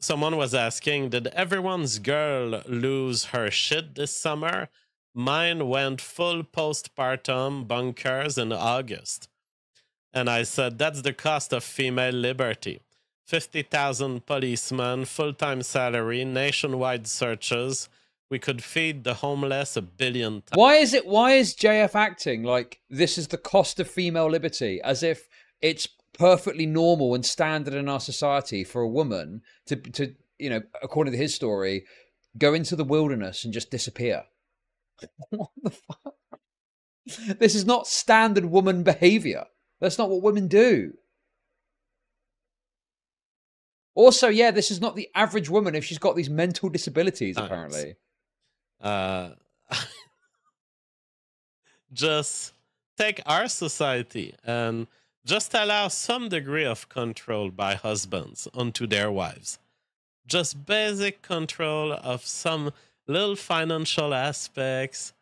someone was asking, did everyone's girl lose her shit this summer? Mine went full postpartum bunkers in August. And I said, that's the cost of female liberty. fifty thousand policemen, full-time salary, nationwide searches. We could feed the homeless a billion times. Why is it, why is J F acting like this is the cost of female liberty, as if it's perfectly normal and standard in our society for a woman to, to you know, according to his story, go into the wilderness and just disappear? What the fuck? This is not standard woman behavior. That's not what women do. Also, yeah, this is not the average woman if she's got these mental disabilities, nice. apparently. Uh, just take our society and just allow some degree of control by husbands onto their wives. Just basic control of some little financial aspects.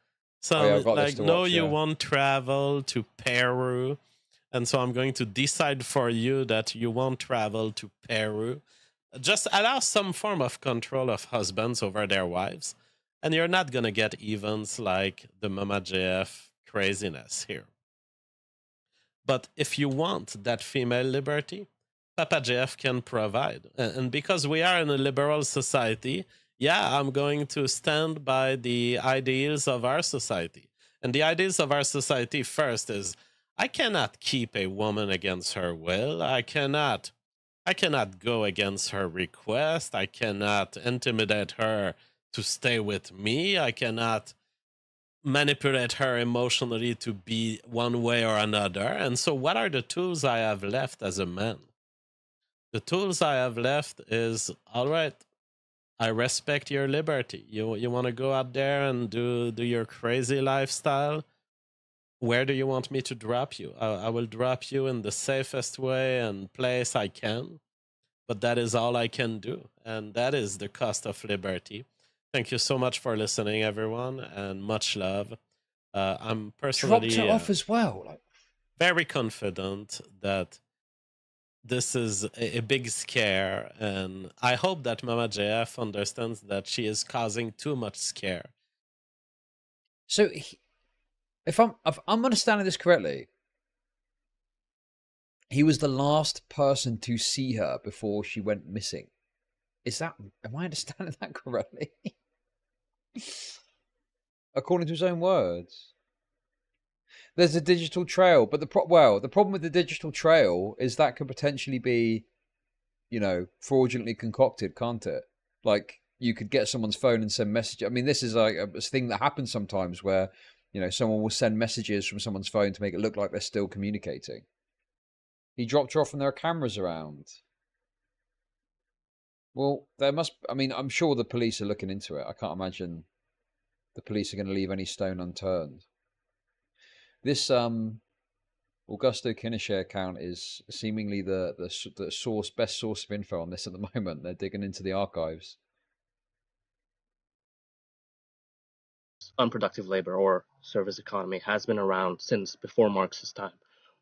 Some, oh, yeah, like, no, watch, you yeah. won't travel to Peru. And so I'm going to decide for you that you won't travel to Peru. Just allow some form of control of husbands over their wives. And you're not going to get events like the Mama J F craziness here. But if you want that female liberty, Papa J F can provide. And because we are in a liberal society, yeah, I'm going to stand by the ideals of our society. And the ideals of our society first is, I cannot keep a woman against her will. I cannot, I cannot go against her request. I cannot intimidate her to stay with me. I cannot manipulate her emotionally to be one way or another. And so what are the tools I have left as a man? The tools I have left is, all right, I respect your liberty. You you want to go out there and do, do your crazy lifestyle? Where do you want me to drop you? I, I will drop you in the safest way and place I can, but that is all I can do. And that is the cost of liberty. Thank you so much for listening, everyone, and much love. Uh, I'm personally... Dropped it uh, off as well. Like... very confident that this is a, a big scare, and I hope that Mama J F understands that she is causing too much scare. So... He... If I'm, if I'm understanding this correctly, he was the last person to see her before she went missing. Is that, am I understanding that correctly? According to his own words. There's a digital trail, but the pro well, the problem with the digital trail is that could potentially be, you know, fraudulently concocted, can't it? Like, you could get someone's phone and send messages. I mean, this is like a thing that happens sometimes where, you know, someone will send messages from someone's phone to make it look like they're still communicating. He dropped her off and there are cameras around. Well, there must... I mean, I'm sure the police are looking into it. I can't imagine the police are going to leave any stone unturned. This um, Augusto Kinochet account is seemingly the, the, the source, best source of info on this at the moment. They're digging into the archives. Unproductive labor or service economy has been around since before Marx's time.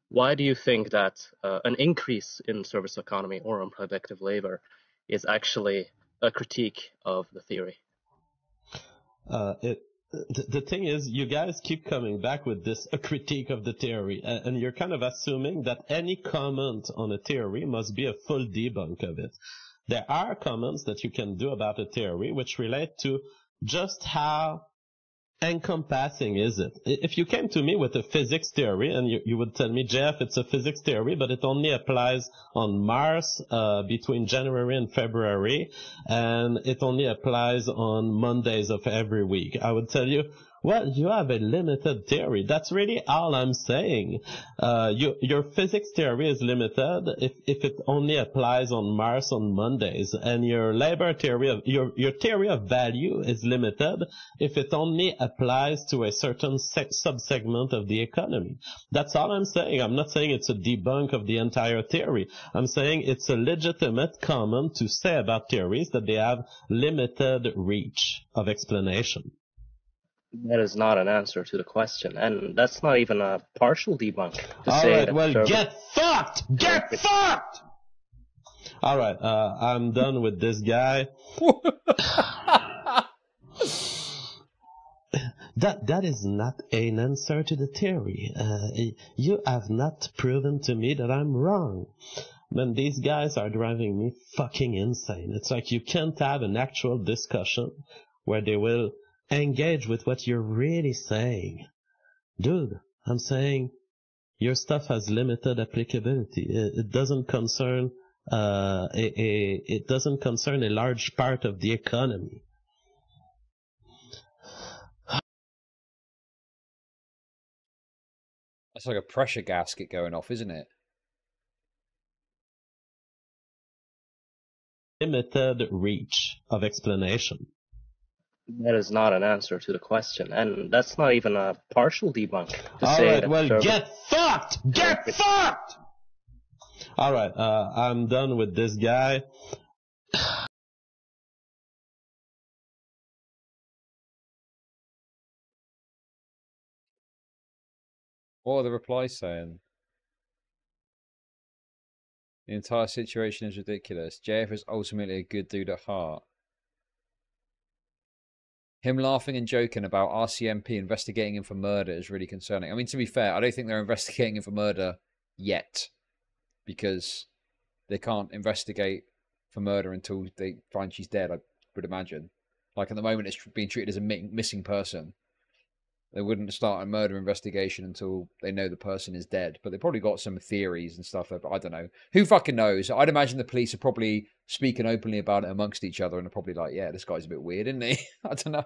Why do you think that uh, an increase in service economy or unproductive labor is actually a critique of the theory? Uh, it, the, the thing is, you guys keep coming back with this, a critique of the theory, and, and you're kind of assuming that any comment on a theory must be a full debunk of it. There are comments that you can do about a theory which relate to just how encompassing is it. If you came to me with a physics theory and you, you would tell me, Jeff, it's a physics theory, but it only applies on Mars uh, between January and February, and it only applies on Mondays of every week, I would tell you, well, you have a limited theory. That's really all I'm saying. Uh, you, your physics theory is limited if, if it only applies on Mars on Mondays, and your labor theory of, your, your theory of value is limited if it only applies to a certain subsegment of the economy. That's all I'm saying. I'm not saying it's a debunk of the entire theory. I'm saying it's a legitimate comment to say about theories that they have limited reach of explanation. That is not an answer to the question, and that's not even a partial debunk. To All say right, that well, service... get fucked! Get fucked! All right, uh, I'm done with this guy. That that is not an answer to the theory. Uh, you have not proven to me that I'm wrong. Man, these guys are driving me fucking insane. It's like you can't have an actual discussion where they will... engage with what you're really saying. Dude, I'm saying your stuff has limited applicability. It, it doesn't concern uh, a, a it doesn't concern a large part of the economy. That's like a pressure gasket going off, isn't it? Limited reach of explanation. That is not an answer to the question, and that's not even a partial debunk. To All say right, well, service... get fucked! Get fucked! All right, uh, I'm done with this guy. What are the replies saying? The entire situation is ridiculous. J F is ultimately a good dude at heart. Him laughing and joking about R C M P investigating him for murder is really concerning. I mean, to be fair, I don't think they're investigating him for murder yet, because they can't investigate for murder until they find she's dead, I would imagine. Like, at the moment, it's being treated as a missing person. They wouldn't start a murder investigation until they know the person is dead. But they probably got some theories and stuff. But I don't know. Who fucking knows? I'd imagine the police are probably speaking openly about it amongst each other and are probably like, yeah, this guy's a bit weird, isn't he? I don't know.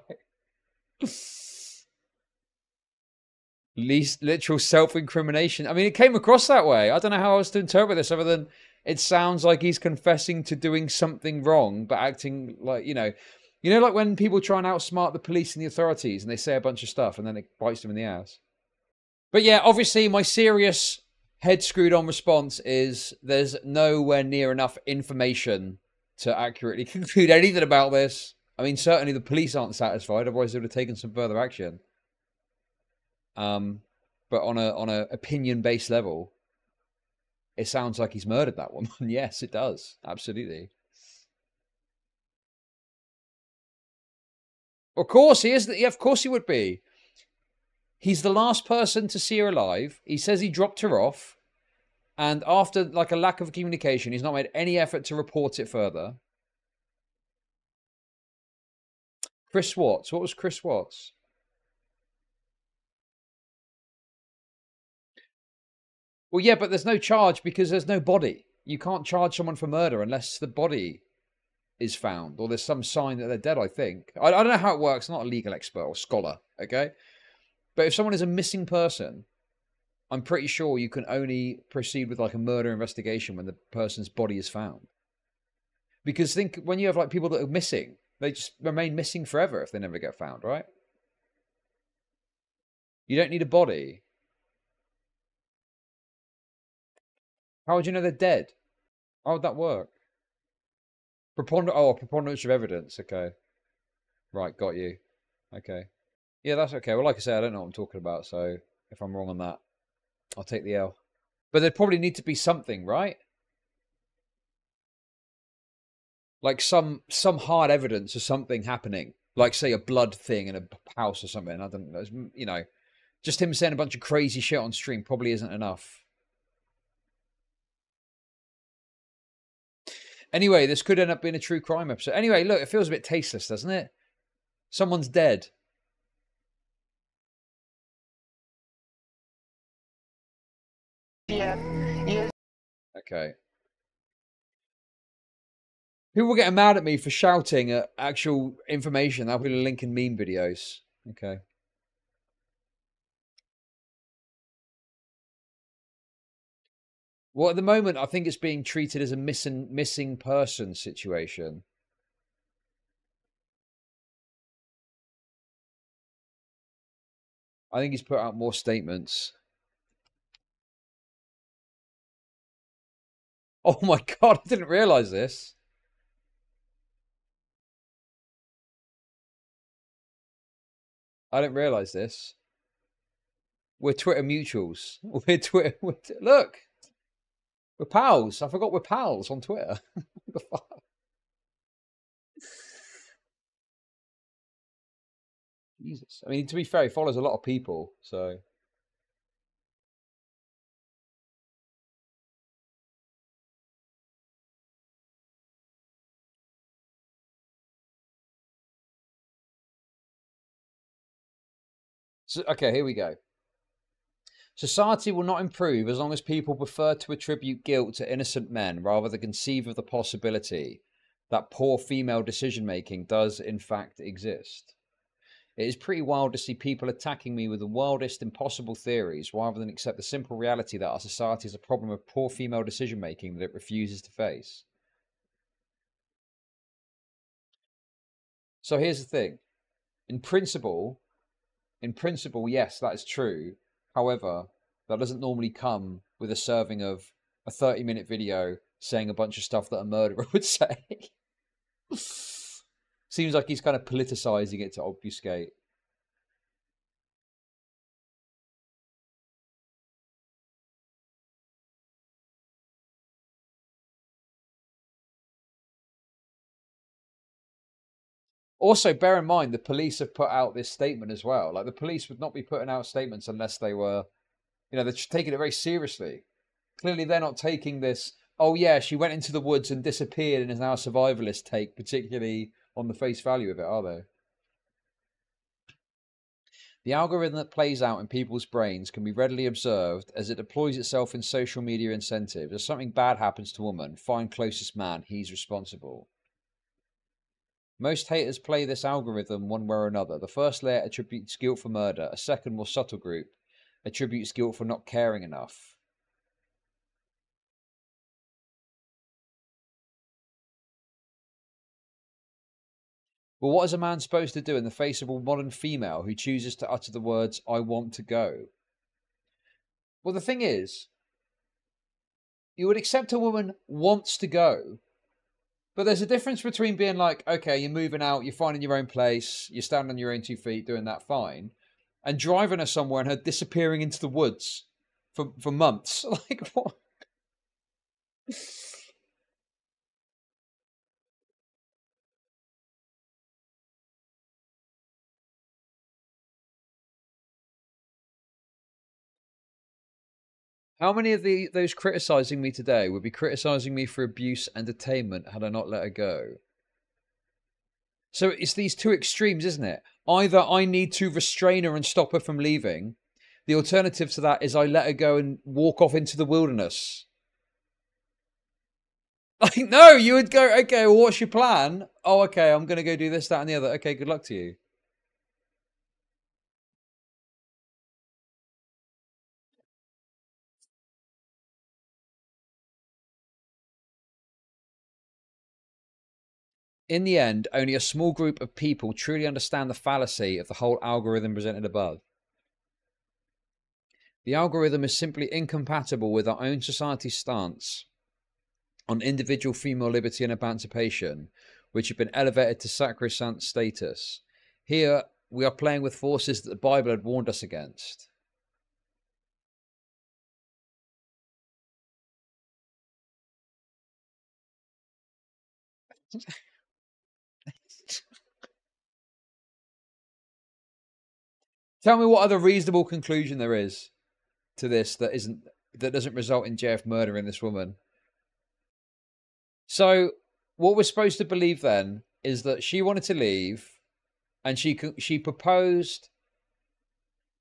Least literal self-incrimination. I mean, it came across that way. I don't know how else to interpret this other than it sounds like he's confessing to doing something wrong, but acting like, you know... You know, like when people try and outsmart the police and the authorities and they say a bunch of stuff and then it bites them in the ass. But yeah, obviously my serious head screwed on response is there's nowhere near enough information to accurately conclude anything about this. I mean, certainly the police aren't satisfied, otherwise they would have taken some further action. Um, but on a on a opinion-based level, it sounds like he's murdered that woman. Yes, it does. Absolutely. Of course he is. Yeah, of course he would be. He's the last person to see her alive. He says he dropped her off. And after like a lack of communication, he's not made any effort to report it further. Chris Watts. What was Chris Watts? Well, yeah, but there's no charge because there's no body. You can't charge someone for murder unless the body is found, or there's some sign that they're dead, I think. I, I don't know how it works. I'm not a legal expert or scholar, okay? But if someone is a missing person, I'm pretty sure you can only proceed with like a murder investigation when the person's body is found. Because think when you have like people that are missing, they just remain missing forever if they never get found, right? You don't need a body. How would you know they're dead? How would that work? Preponderance, oh, preponderance of evidence, okay. Right, got you. Okay. Yeah, that's okay. Well, like I said, I don't know what I'm talking about, so if I'm wrong on that, I'll take the L. But there'd probably need to be something, right? Like some some hard evidence of something happening. Like, say, a blood thing in a house or something. I don't know. You know, just him saying a bunch of crazy shit on stream probably isn't enough. Anyway, this could end up being a true crime episode. Anyway, look, it feels a bit tasteless, doesn't it? Someone's dead. Yeah. Yeah. Okay. People were getting mad at me for shouting at actual information. That'll be a link in meme videos. Okay. Well, at the moment, I think it's being treated as a missing missing person situation. I think he's put out more statements. Oh my God, I didn't realize this. I didn't realize this. We're Twitter mutuals. We're Twitter. We're look. We're pals. I forgot we're pals on Twitter. What the fuck? Jesus. I mean, to be fair, he follows a lot of people, so. So okay, here we go. Society will not improve as long as people prefer to attribute guilt to innocent men rather than conceive of the possibility that poor female decision-making does, in fact, exist. It is pretty wild to see people attacking me with the wildest impossible theories rather than accept the simple reality that our society is a problem of poor female decision-making that it refuses to face. So here's the thing. In principle, in principle, yes, that is true. However, that doesn't normally come with a serving of a thirty minute video saying a bunch of stuff that a murderer would say. Seems like he's kind of politicizing it to obfuscate. Also, bear in mind, the police have put out this statement as well. Like, the police would not be putting out statements unless they were, you know, they're taking it very seriously. Clearly, they're not taking this, oh, yeah, she went into the woods and disappeared and is now a survivalist take, particularly on the face value of it, are they? The algorithm that plays out in people's brains can be readily observed as it deploys itself in social media incentives. If something bad happens to a woman, find closest man, he's responsible. Most haters play this algorithm one way or another. The first layer attributes guilt for murder. A second, more subtle group attributes guilt for not caring enough. Well, what is a man supposed to do in the face of a modern female who chooses to utter the words, I want to go? Well, the thing is, you would accept a woman wants to go, but there's a difference between being like, okay, you're moving out, you're finding your own place, you're standing on your own two feet, doing that fine, and driving her somewhere and her disappearing into the woods for, for months. Like, what? How many of the those criticising me today would be criticising me for abuse and detainment had I not let her go? So it's these two extremes, isn't it? Either I need to restrain her and stop her from leaving. The alternative to that is I let her go and walk off into the wilderness. Like, no, you would go, okay, well, what's your plan? Oh, okay, I'm going to go do this, that, and the other. Okay, good luck to you. In the end, only a small group of people truly understand the fallacy of the whole algorithm presented above. The algorithm is simply incompatible with our own society's stance on individual female liberty and emancipation, which have been elevated to sacrosanct status. Here, we are playing with forces that the Bible had warned us against. Tell me what other reasonable conclusion there is to this that isn't that doesn't result in J F murdering this woman. So what we're supposed to believe then is that she wanted to leave, and she she proposed.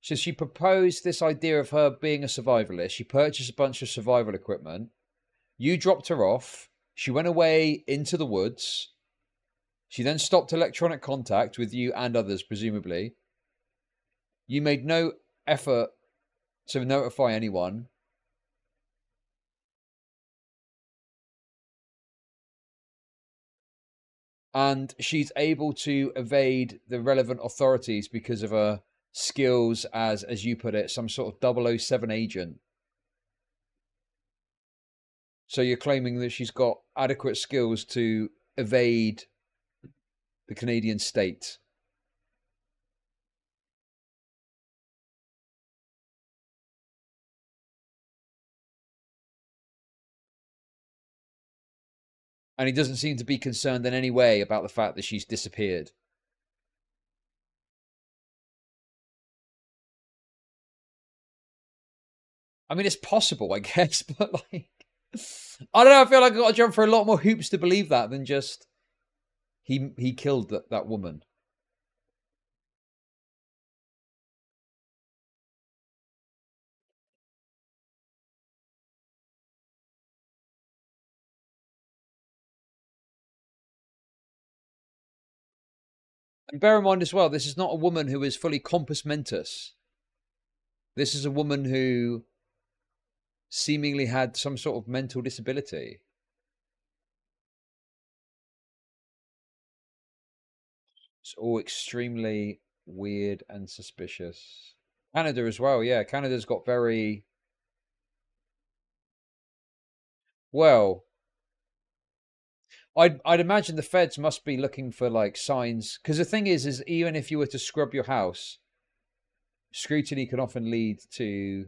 So she proposed this idea of her being a survivalist. She purchased a bunch of survival equipment. You dropped her off. She went away into the woods. She then stopped electronic contact with you and others, presumably. You made no effort to notify anyone. And she's able to evade the relevant authorities because of her skills as, as you put it, some sort of double oh seven agent. So you're claiming that she's got adequate skills to evade the Canadian state. And he doesn't seem to be concerned in any way about the fact that she's disappeared. I mean, it's possible, I guess, but like, I don't know. I feel like I've got to jump for a lot more hoops to believe that than just he he killed that, that woman. And bear in mind as well, this is not a woman who is fully compos mentis. This is a woman who seemingly had some sort of mental disability. It's all extremely weird and suspicious. Canada as well, yeah. Canada's got very... Well... I'd, I'd imagine the feds must be looking for like signs, because the thing is, is even if you were to scrub your house, scrutiny can often lead to,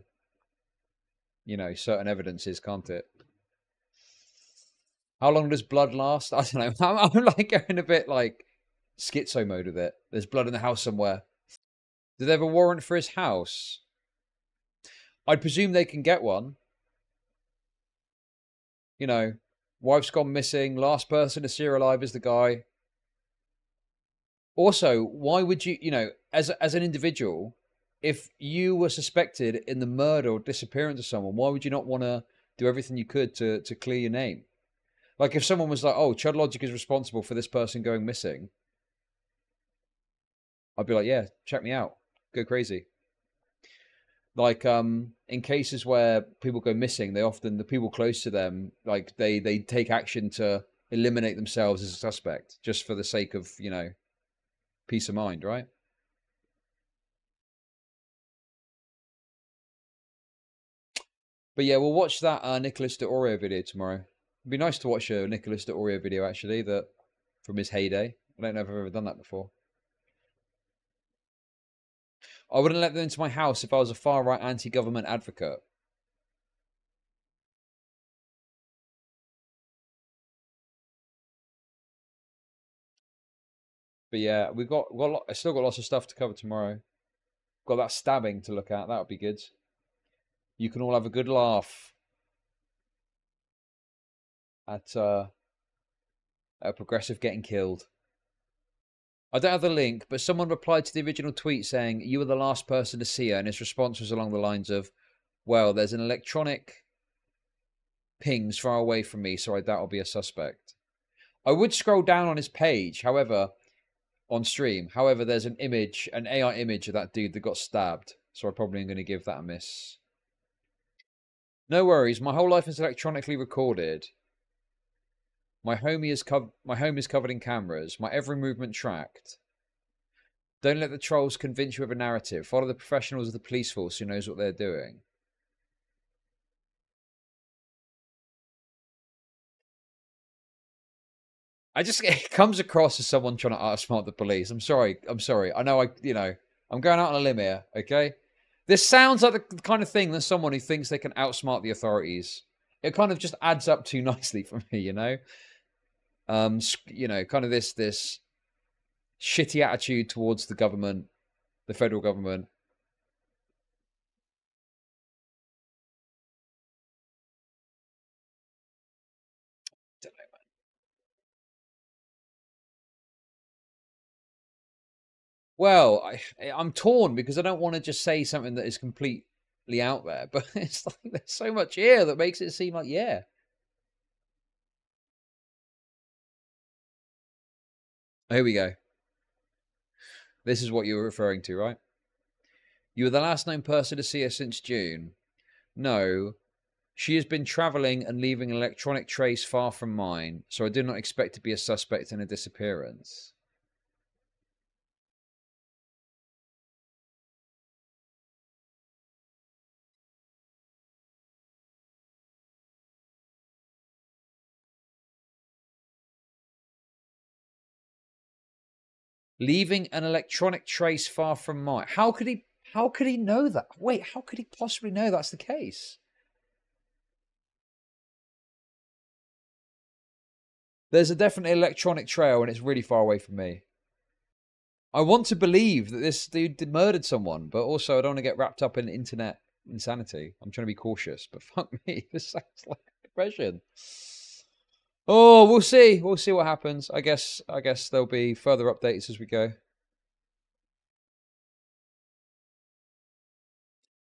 you know, certain evidences, can't it? How long does blood last? I don't know. I'm, I'm like going a bit like schizo mode with it. There's blood in the house somewhere. Do they have a warrant for his house? I'd presume they can get one. You know. Wife's gone missing. Last person to see her alive is the guy. Also, why would you, you know, as, as an individual, if you were suspected in the murder or disappearance of someone, why would you not want to do everything you could to, to clear your name? Like if someone was like, oh, Chud Logic is responsible for this person going missing, I'd be like, yeah, check me out. Go crazy. Like um, in cases where people go missing, they often, the people close to them, like they, they take action to eliminate themselves as a suspect just for the sake of, you know, peace of mind, right? But yeah, we'll watch that uh, Nicholas D'Orio video tomorrow. It'd be nice to watch a Nicholas D'Orio video, actually, that from his heyday. I don't know if I've ever done that before. I wouldn't let them into my house if I was a far-right anti-government advocate. But yeah, we've got, we've got a lot, I've still got lots of stuff to cover tomorrow. Got that stabbing to look at. That would be good. You can all have a good laugh at, uh, at a progressive getting killed. I don't have the link, but someone replied to the original tweet saying, you were the last person to see her, and his response was along the lines of, well, there's an electronic pings far away from me, so I doubt I'll be a suspect. I would scroll down on his page, however, on stream. However, there's an image, an A I image of that dude that got stabbed, so I probably am going to give that a miss. No worries, my whole life is electronically recorded. My home is cov- my home is covered in cameras. My every movement tracked. Don't let the trolls convince you of a narrative. Follow the professionals of the police force who knows what they're doing. I just, it comes across as someone trying to outsmart the police. I'm sorry. I'm sorry. I know I, you know, I'm going out on a limb here, okay? This sounds like the kind of thing that someone who thinks they can outsmart the authorities. It kind of just adds up too nicely for me, you know? Um, you know, kind of this this shitty attitude towards the government, the federal government. Don't know, man. Well, I, I'm torn because I don't want to just say something that is complete out there, but it's like there's so much here that makes it seem like, yeah. Here we go. This is what you were referring to, right? You were the last known person to see her since June. No, she has been traveling and leaving an electronic trace far from mine, so I do not expect to be a suspect in a disappearance. Leaving an electronic trace far from mine. How could he, how could he know that? Wait, how could he possibly know that's the case? There's a definite electronic trail and it's really far away from me. I want to believe that this dude murdered someone, but also I don't want to get wrapped up in internet insanity. I'm trying to be cautious, but fuck me, this sounds like depression. Oh, we'll see. We'll see what happens. I guess I guess there'll be further updates as we go.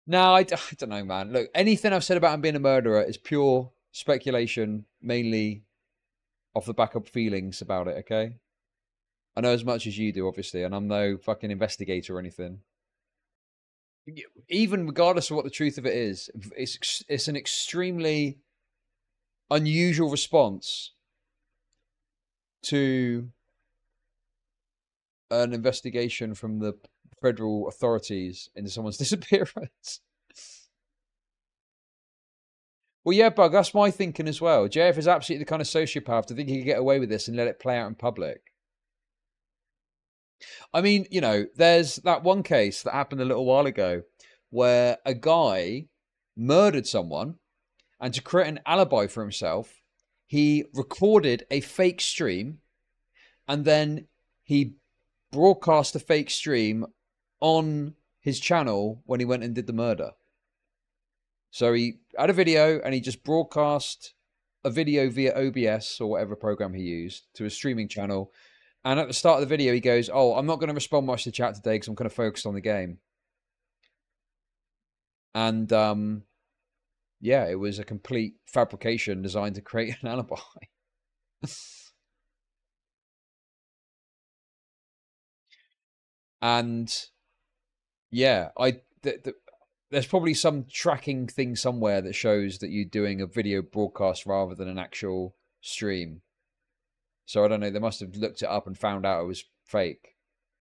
No, I, I don't know, man. Look, anything I've said about him being a murderer is pure speculation, mainly off the back of feelings about it, okay? I know as much as you do, obviously, and I'm no fucking investigator or anything. Even regardless of what the truth of it is, it's it's an extremely unusual response to an investigation from the federal authorities into someone's disappearance. Well, yeah, Bug, that's my thinking as well. J F is absolutely the kind of sociopath to think he could get away with this and let it play out in public. I mean, you know, there's that one case that happened a little while ago where a guy murdered someone, and to create an alibi for himself, he recorded a fake stream and then he broadcast a fake stream on his channel when he went and did the murder. So he had a video and he just broadcast a video via O B S or whatever program he used to a streaming channel. And at the start of the video, he goes, oh, I'm not going to respond much to the chat today because I'm kind of focused on the game. And um, yeah, it was a complete fabrication designed to create an alibi. And yeah, I th th there's probably some tracking thing somewhere that shows that you're doing a video broadcast rather than an actual stream. So I don't know, they must have looked it up and found out it was fake.